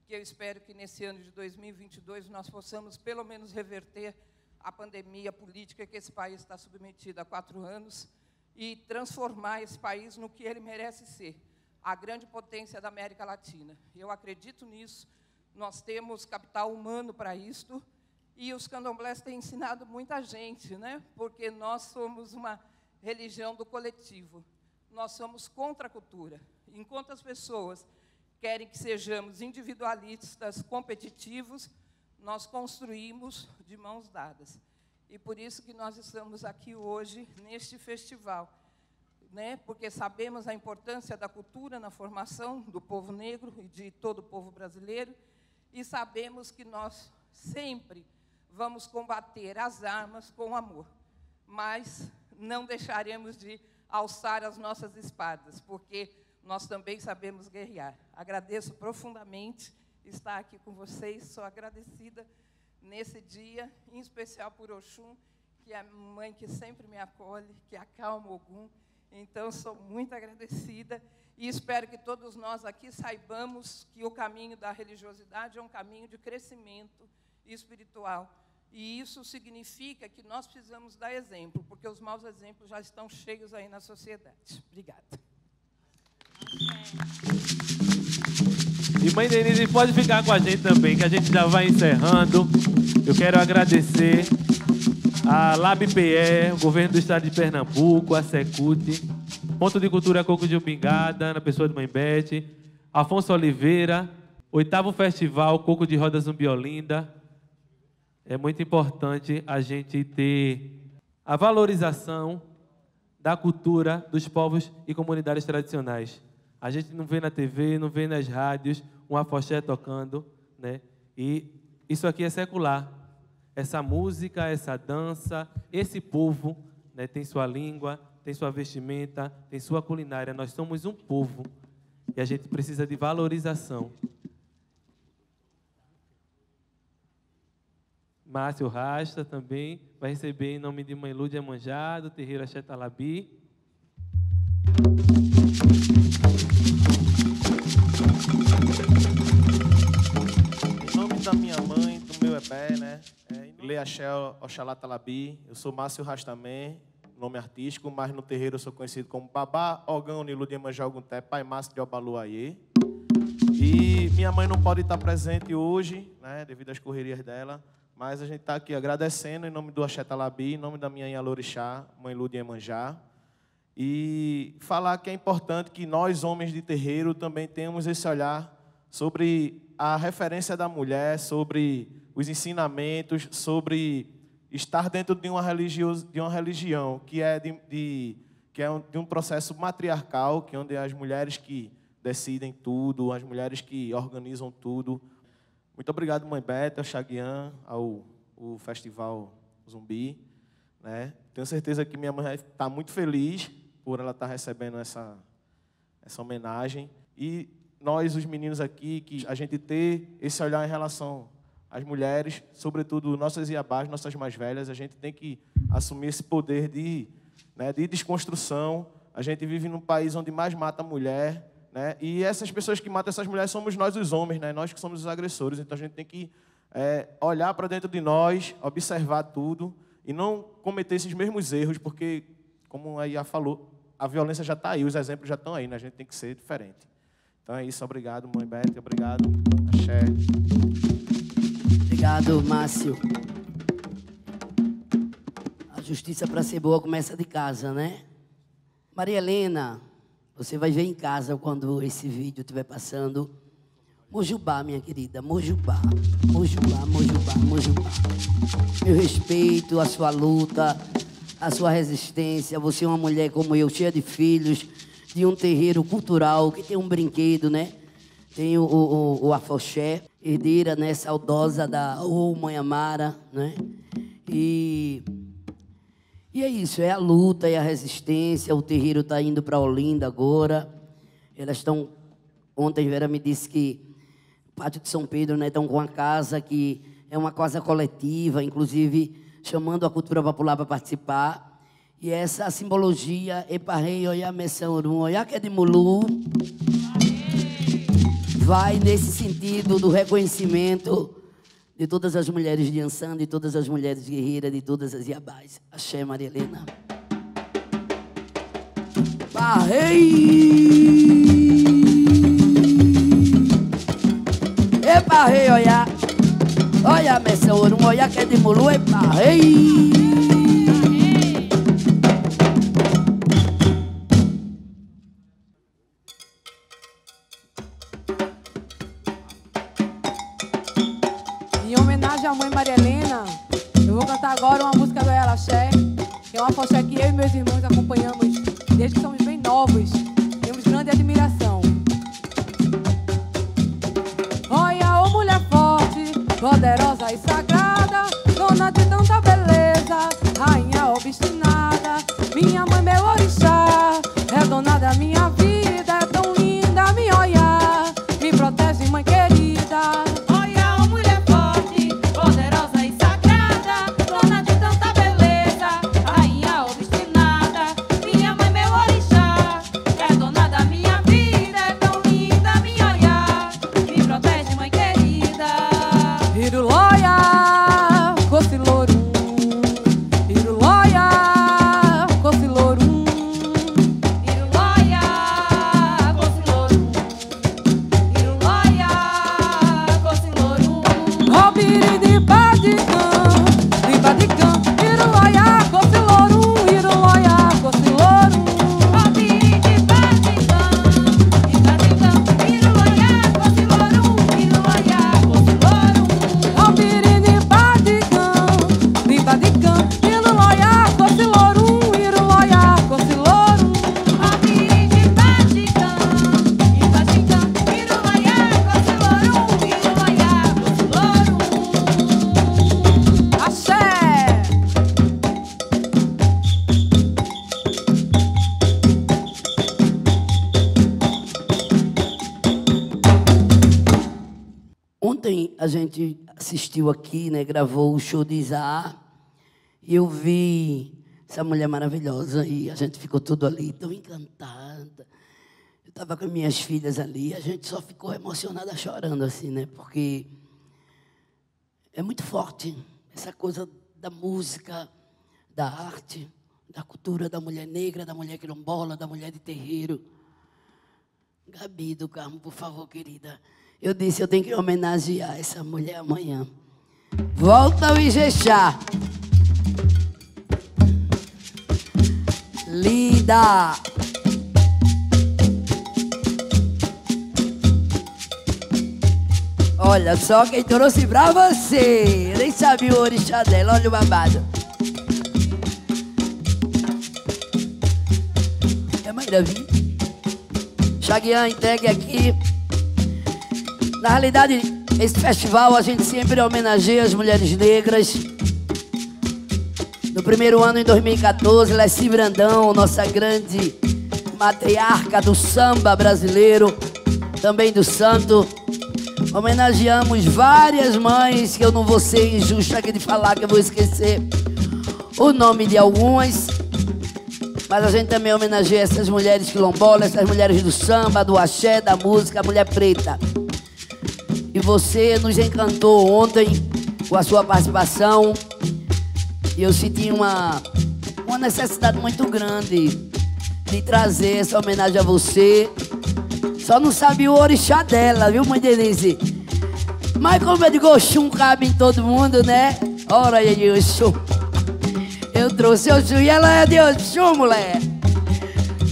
que eu espero que, nesse ano de 2022, nós possamos, pelo menos, reverter a pandemia política que esse país está submetido há 4 anos e transformar esse país no que ele merece ser, a grande potência da América Latina. Eu acredito nisso, nós temos capital humano para isto, e os candomblés têm ensinado muita gente, né? Porque nós somos uma religião do coletivo, nós somos contra a cultura. Enquanto as pessoas querem que sejamos individualistas, competitivos, nós construímos de mãos dadas. E por isso que nós estamos aqui hoje, neste festival, porque sabemos a importância da cultura na formação do povo negro e de todo o povo brasileiro, e sabemos que nós sempre vamos combater as armas com amor, mas não deixaremos de alçar as nossas espadas, porque nós também sabemos guerrear. Agradeço profundamente estar aqui com vocês, sou agradecida nesse dia, em especial por Oxum, que é a mãe que sempre me acolhe, que acalma Ogum. Então, sou muito agradecida e espero que todos nós aqui saibamos que o caminho da religiosidade é um caminho de crescimento espiritual. E isso significa que nós precisamos dar exemplo, porque os maus exemplos já estão cheios aí na sociedade. Obrigada. E, Mãe Denise, pode ficar com a gente também, que a gente já vai encerrando. Eu quero agradecer a LABPE, o Governo do Estado de Pernambuco, a SECUT, Ponto de Cultura Coco de Opingada, na pessoa de Mãe Beth, Afonso Oliveira, 8º Festival Coco de Roda Zumbi Olinda. É muito importante a gente ter a valorização da cultura dos povos e comunidades tradicionais. A gente não vê na TV, não vê nas rádios um afoxé tocando, né? E isso aqui é secular. Essa música, essa dança, esse povo, né, tem sua língua, tem sua vestimenta, tem sua culinária. Nós somos um povo e a gente precisa de valorização. Márcio Rasta também vai receber em nome de Mãe Lúdia Manjá, do terreiro Axé Talabi. Em nome da minha mãe, do meu ebé, né? Ilê Axé Oxalá Talabi, eu sou Márcio Rasta, nome artístico, mas no terreiro eu sou conhecido como Babá Ogã, Mãe Lúdia Manjá, Pai Márcio de Obaluaiê. E minha mãe não pode estar presente hoje, né, devido às correrias dela, mas a gente está aqui agradecendo em nome do Axé Talabi, em nome da minha Ialorixá, Mãe Lúdia Manjá, e falar que é importante que nós, homens de terreiro, também tenhamos esse olhar sobre a referência da mulher, sobre os ensinamentos, sobre estar dentro de uma religião que é de um processo matriarcal, que é onde as mulheres que decidem tudo, as mulheres que organizam tudo. Muito obrigado, Mãe Beth, Oxaguiã, ao Festival Zumbi, né? Tenho certeza que minha mãe está muito feliz por ela estar recebendo essa homenagem. E nós, os meninos aqui, que a gente ter esse olhar em relação às mulheres, sobretudo nossas iabás, nossas mais velhas, a gente tem que assumir esse poder de desconstrução. A gente vive num país onde mais mata a mulher, né? E essas pessoas que matam essas mulheres somos nós, os homens, né? Nós que somos os agressores. Então, a gente tem que olhar para dentro de nós, observar tudo e não cometer esses mesmos erros, porque, como a Iá falou, a violência já está aí, os exemplos já estão aí, né? A gente tem que ser diferente. Então, é isso. Obrigado, Mãe Beth. Obrigado, Axé. Obrigado, Márcio. A justiça, para ser boa, começa de casa, né? Maria Helena, você vai ver em casa quando esse vídeo estiver passando. Mojubá, minha querida, Mojubá, Mojubá, Mojubá, Mojubá. Meu respeito, a sua luta, a sua resistência. Você é uma mulher como eu, cheia de filhos, de um terreiro cultural, que tem um brinquedo, né? Tem o Afoxé, herdeira, né, saudosa da Mãe Amara, né? E é isso, é a luta, é a resistência. O terreiro está indo para Olinda agora. Elas estão... Ontem, Vera me disse que o Pátio de São Pedro, né, estão com uma casa que é uma casa coletiva, inclusive chamando a cultura popular para participar. E essa simbologia, Eparrei, Oiá, Messaurum, Oiá, que é de Mulu, vai nesse sentido do reconhecimento de todas as mulheres de Ansan, de todas as mulheres guerreiras, de todas as iabás. Axé, Maria Helena. Parrei! Eparrei, olha! Olha, Mestre Moa, olha que é de Mulu, eparrei! Em homenagem à mãe Maria Helena, eu vou cantar agora uma música do Iaxé, que é uma foxé que eu e meus irmãos acompanhamos desde que somos bem novos. Temos grande admiração. Olha, ô mulher forte, poderosa e sagrada, dona de tanta beleza, rainha obstinada, minha mãe, meu orixá, é dona da minha vida, é tão linda, me olhar, me protege, mãe querida. A gente assistiu aqui, né, gravou o show de Izaá, e eu vi essa mulher maravilhosa, e a gente ficou tudo ali, tão encantada. Eu estava com as minhas filhas ali, a gente só ficou emocionada, chorando, assim, né, porque é muito forte, essa coisa da música, da arte, da cultura da mulher negra, da mulher quilombola, da mulher de terreiro. Gabi do Carmo, por favor, querida. Eu disse, eu tenho que homenagear essa mulher amanhã. Volta ao Ijexá. Linda. Olha só quem trouxe pra você. Eu nem sabia o orixá dela, olha o babado. É maravilha. Oxaguiã entregue aqui. Na realidade, esse festival a gente sempre homenageia as mulheres negras. No primeiro ano, em 2014, Leci Brandão, nossa grande matriarca do samba brasileiro, também do santo. Homenageamos várias mães, que eu não vou ser injusta aqui de falar, que eu vou esquecer o nome de algumas. Mas a gente também homenageia essas mulheres quilombolas, essas mulheres do samba, do axé, da música, a mulher preta. E você nos encantou ontem com a sua participação. E eu senti uma necessidade muito grande de trazer essa homenagem a você. Só não sabia o orixá dela, viu, Mãe Denise? Mas como eu digo, Oxum cabe em todo mundo, né? Ora, aí, Oxum. Eu trouxe Oxum e ela é de Oxum, mulher.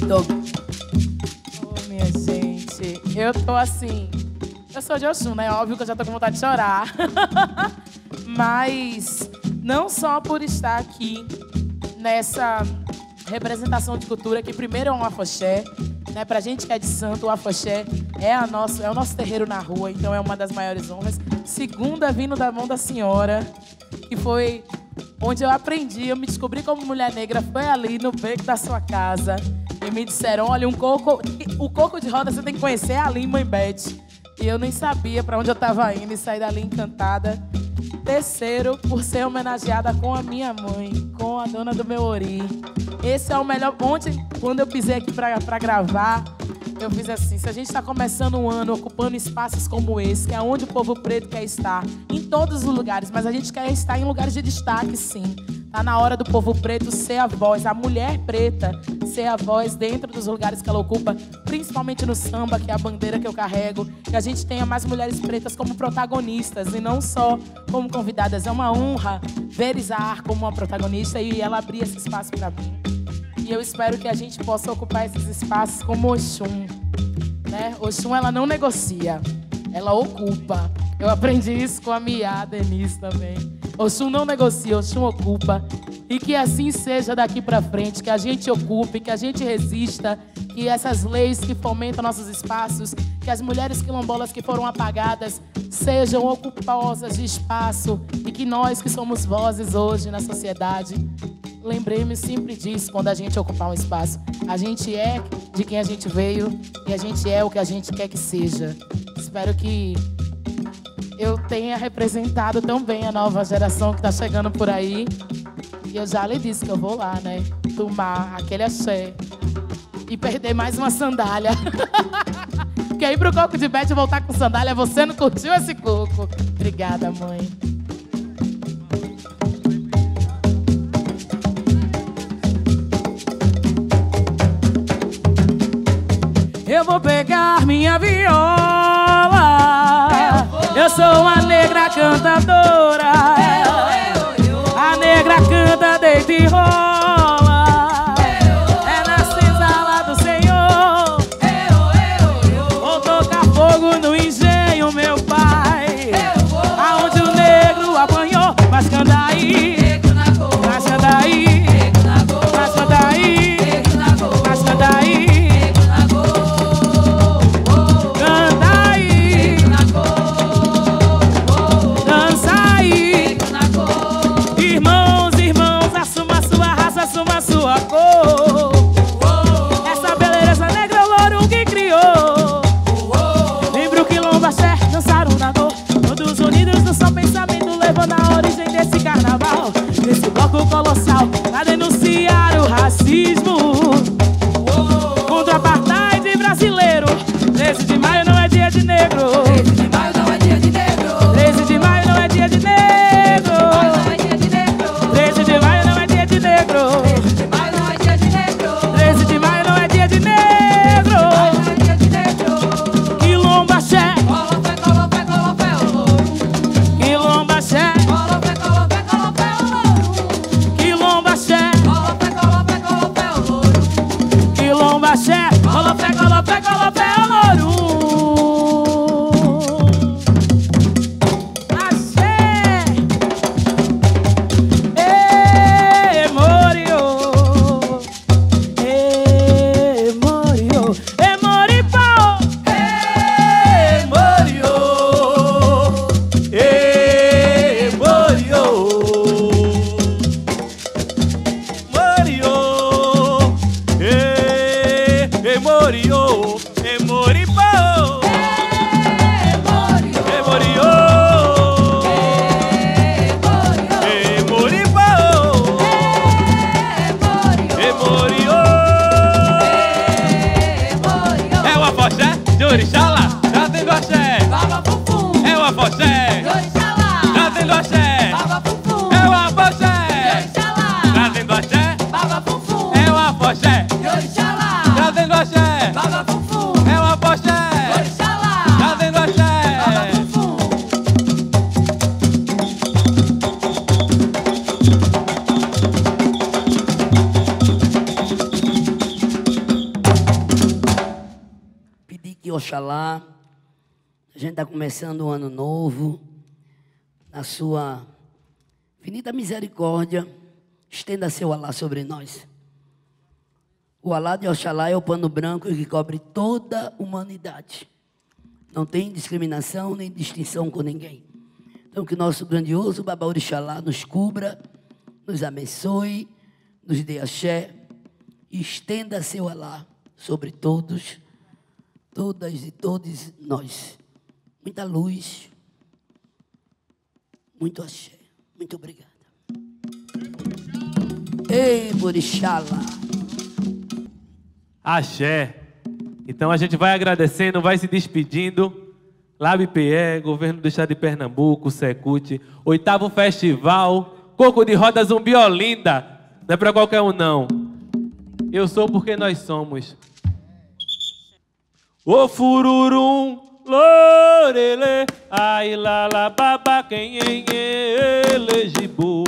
Oh, minha gente, eu tô assim... Eu sou de Oxum, né? Óbvio que eu já tô com vontade de chorar. Mas não só por estar aqui nessa representação de cultura, que primeiro é um afoxé, né? Pra gente que é de santo, o afoxé é o nosso terreiro na rua, então é uma das maiores honras. Segunda, vindo da mão da senhora, que foi onde eu aprendi, eu me descobri como mulher negra, foi ali no beco da sua casa. E me disseram, olha, o coco de roda você tem que conhecer ali em Mãe Beth. E eu nem sabia pra onde eu tava indo e saí dali encantada. Terceiro, por ser homenageada com a minha mãe, com a dona do meu ori. Esse é o melhor... Ontem, quando eu pisei aqui pra gravar, eu fiz assim, se a gente está começando um ano ocupando espaços como esse, que é onde o povo preto quer estar, em todos os lugares, mas a gente quer estar em lugares de destaque, sim. Tá na hora do povo preto ser a voz, a mulher preta ser a voz dentro dos lugares que ela ocupa, principalmente no samba, que é a bandeira que eu carrego, que a gente tenha mais mulheres pretas como protagonistas e não só como convidadas. É uma honra ver Izaá como uma protagonista e ela abrir esse espaço para mim. E eu espero que a gente possa ocupar esses espaços como Oxum, né? Oxum, ela não negocia, ela ocupa. Eu aprendi isso com a Mia Denise também. Oxum não negocia, Oxum ocupa. E que assim seja daqui pra frente, que a gente ocupe, que a gente resista, que essas leis que fomentam nossos espaços, que as mulheres quilombolas que foram apagadas sejam ocuposas de espaço e que nós que somos vozes hoje na sociedade, lembremos sempre disso quando a gente ocupar um espaço. A gente é de quem a gente veio e a gente é o que a gente quer que seja. Espero que eu tenha representado tão bem a nova geração que está chegando por aí. E eu já lhe disse que eu vou lá, né? Tomar aquele axé e perder mais uma sandália. Porque aí pro coco de Beth voltar com sandália, você não curtiu esse coco. Obrigada, mãe. Eu vou pegar minha viola. Eu sou a negra cantadora. A negra canta, deita e rola. É na senzala do Senhor. Vou tocar fogo no engenho, meu pai. Aonde o negro apanhou, mas canta aí. Mas canta aí. Mas canta aí. Mas canta aí. Emorio, Emoripao. É o Afoxé de Orixalá, já tem do axé. É o Afoxé de Orixalá, já tem do axé. É o Afoxé de Orixalá, já tem do axé. É o Afoxé de Orixalá, já tem do axé. É o Afoxé de Orixalá, já tem do axé. Oxalá, a gente está começando um ano novo, na sua infinita misericórdia, estenda seu alá sobre nós. O alá de Oxalá é o pano branco que cobre toda a humanidade. Não tem discriminação nem distinção com ninguém. Então que nosso grandioso Babá Orixalá nos cubra, nos abençoe, nos dê axé, e estenda seu alá sobre todos, todas e todos nós. Muita luz, muito axé. Muito obrigada. Ei, Borixala. Axé. Então a gente vai agradecendo, vai se despedindo. LABPE, Governo do Estado de Pernambuco, SECUT, 8º Festival Coco de Roda, Zumbi Olinda. Não é para qualquer um, não. Eu sou porque nós somos. O fururum, lorele, ai lala baba, quem é elegibu.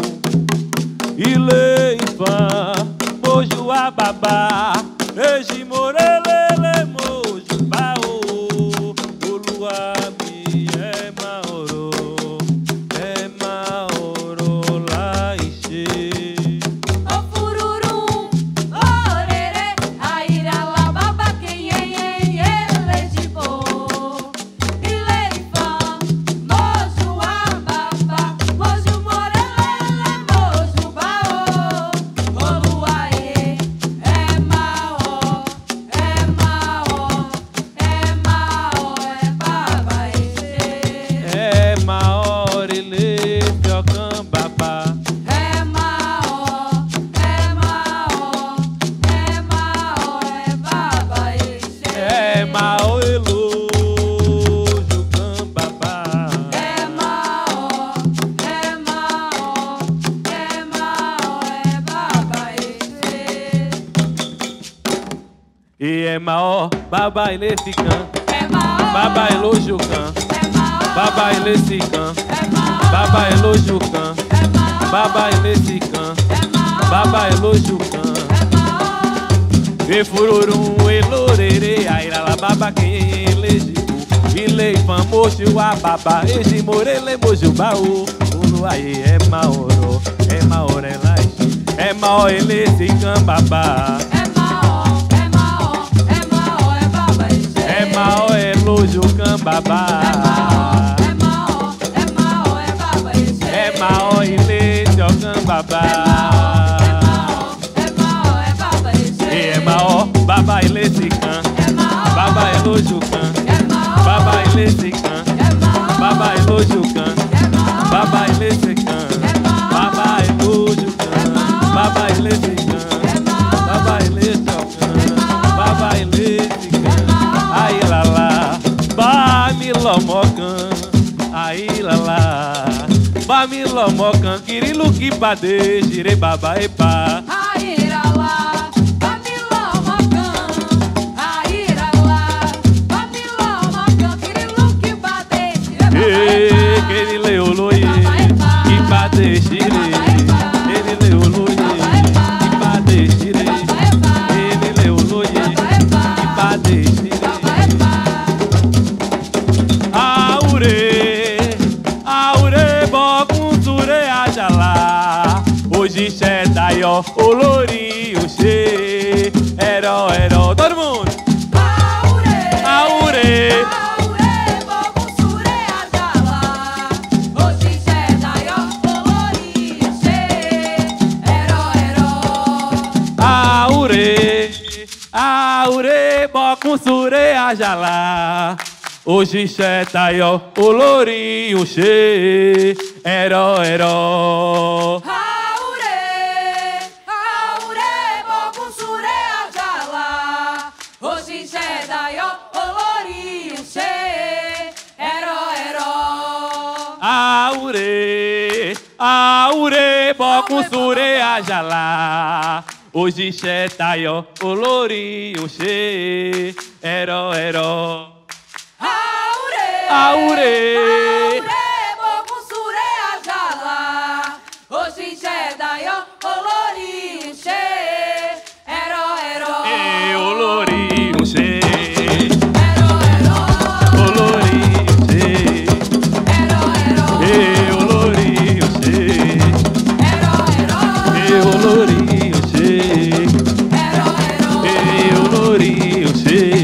Ilê ifã, mojo a babá, eji morelele, mojo baú, olua mi é maoro, é maoro lá ixê. Baba ilê fican, baba ilô jucan, baba ilê sican, baba ilô jucan, baba ilê sican, baba ilô jucan. E fururum elorere, airala baba quem elegiu, ilê famoso a baba, eji morele mojo baú, uluaí é maoro elaixe, é maó ilê sican baba. É maó, é lojucan babá. É maó, é maó, é baba ixê. É maó, ilê jocan babá. É maó, é baba ixê. É maó, baba ilê sican. É maó, baba é lojucan. É maó, baba ilê sican. É maó, baba é lojucan. É maó, baba ilê sican. É maó, baba é lojucan. É maó, baba ilê sican. É maó, baba ilê jocan. É maó, baba ilê sican. Aí lá lá, ba mi lomocan. Aí lá lá, ba mi lomocan. Kirilo que pade, jire baba epa. Aí lá lá, ba mi lomocan. Aí lá lá, ba mi lomocan. Kirilo que pade, jire baba epa. Ele leu loye, que pade jire. Ele leu loye, que pade jire. Ele leu loye, que pade jire. Hoje é daió, o lourinho che, heró, heró, todo mundo. Aure, aure, bobo sureia jalá. Hoje é daió, o lourinho che, heró, heró. Aure, aure. Ialudê, boku sure ajalá. Hoje xetaió, olori, oxê, heró, heró. Aure, aure, boku sure ajalá. Hoje xetaió, olori, oxê, heró, heró. Aure, aure, boku sure ajalá. Hoje xetaió, olori, oxê, heró, heró. Aure, aure, boku sure ajalá. Hoje xedaió, olori, oxê, heró, heró. E olori, oxê, heró, heró. Olori, oxê, heró, heró. E olori, oxê, heró, heró. E olori, oxê, heró, heró. E olori, oxê.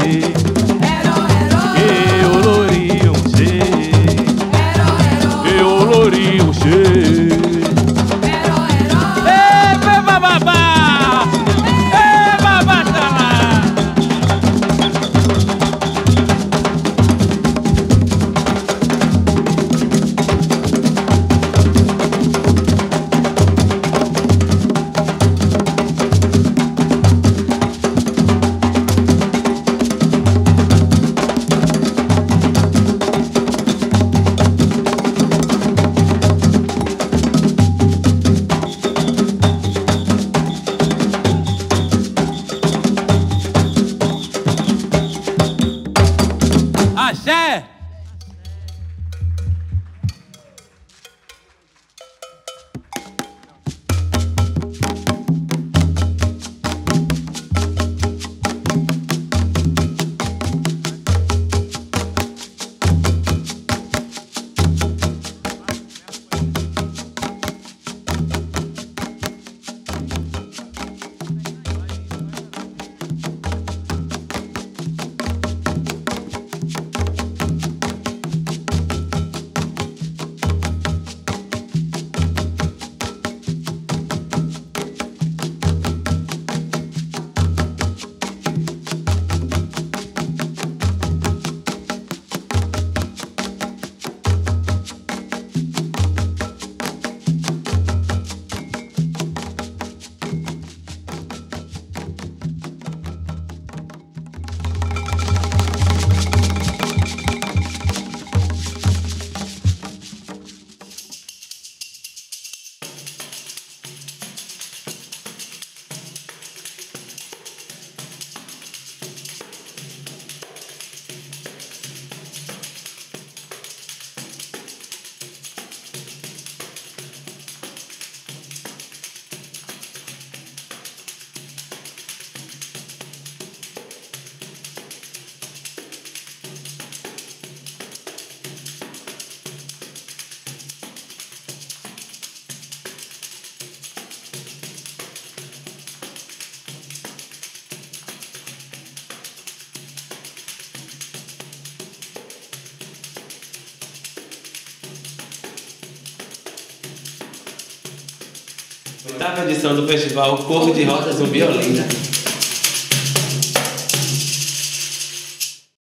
Oitava edição do Festival Coco de Roda, Zumbi Olinda.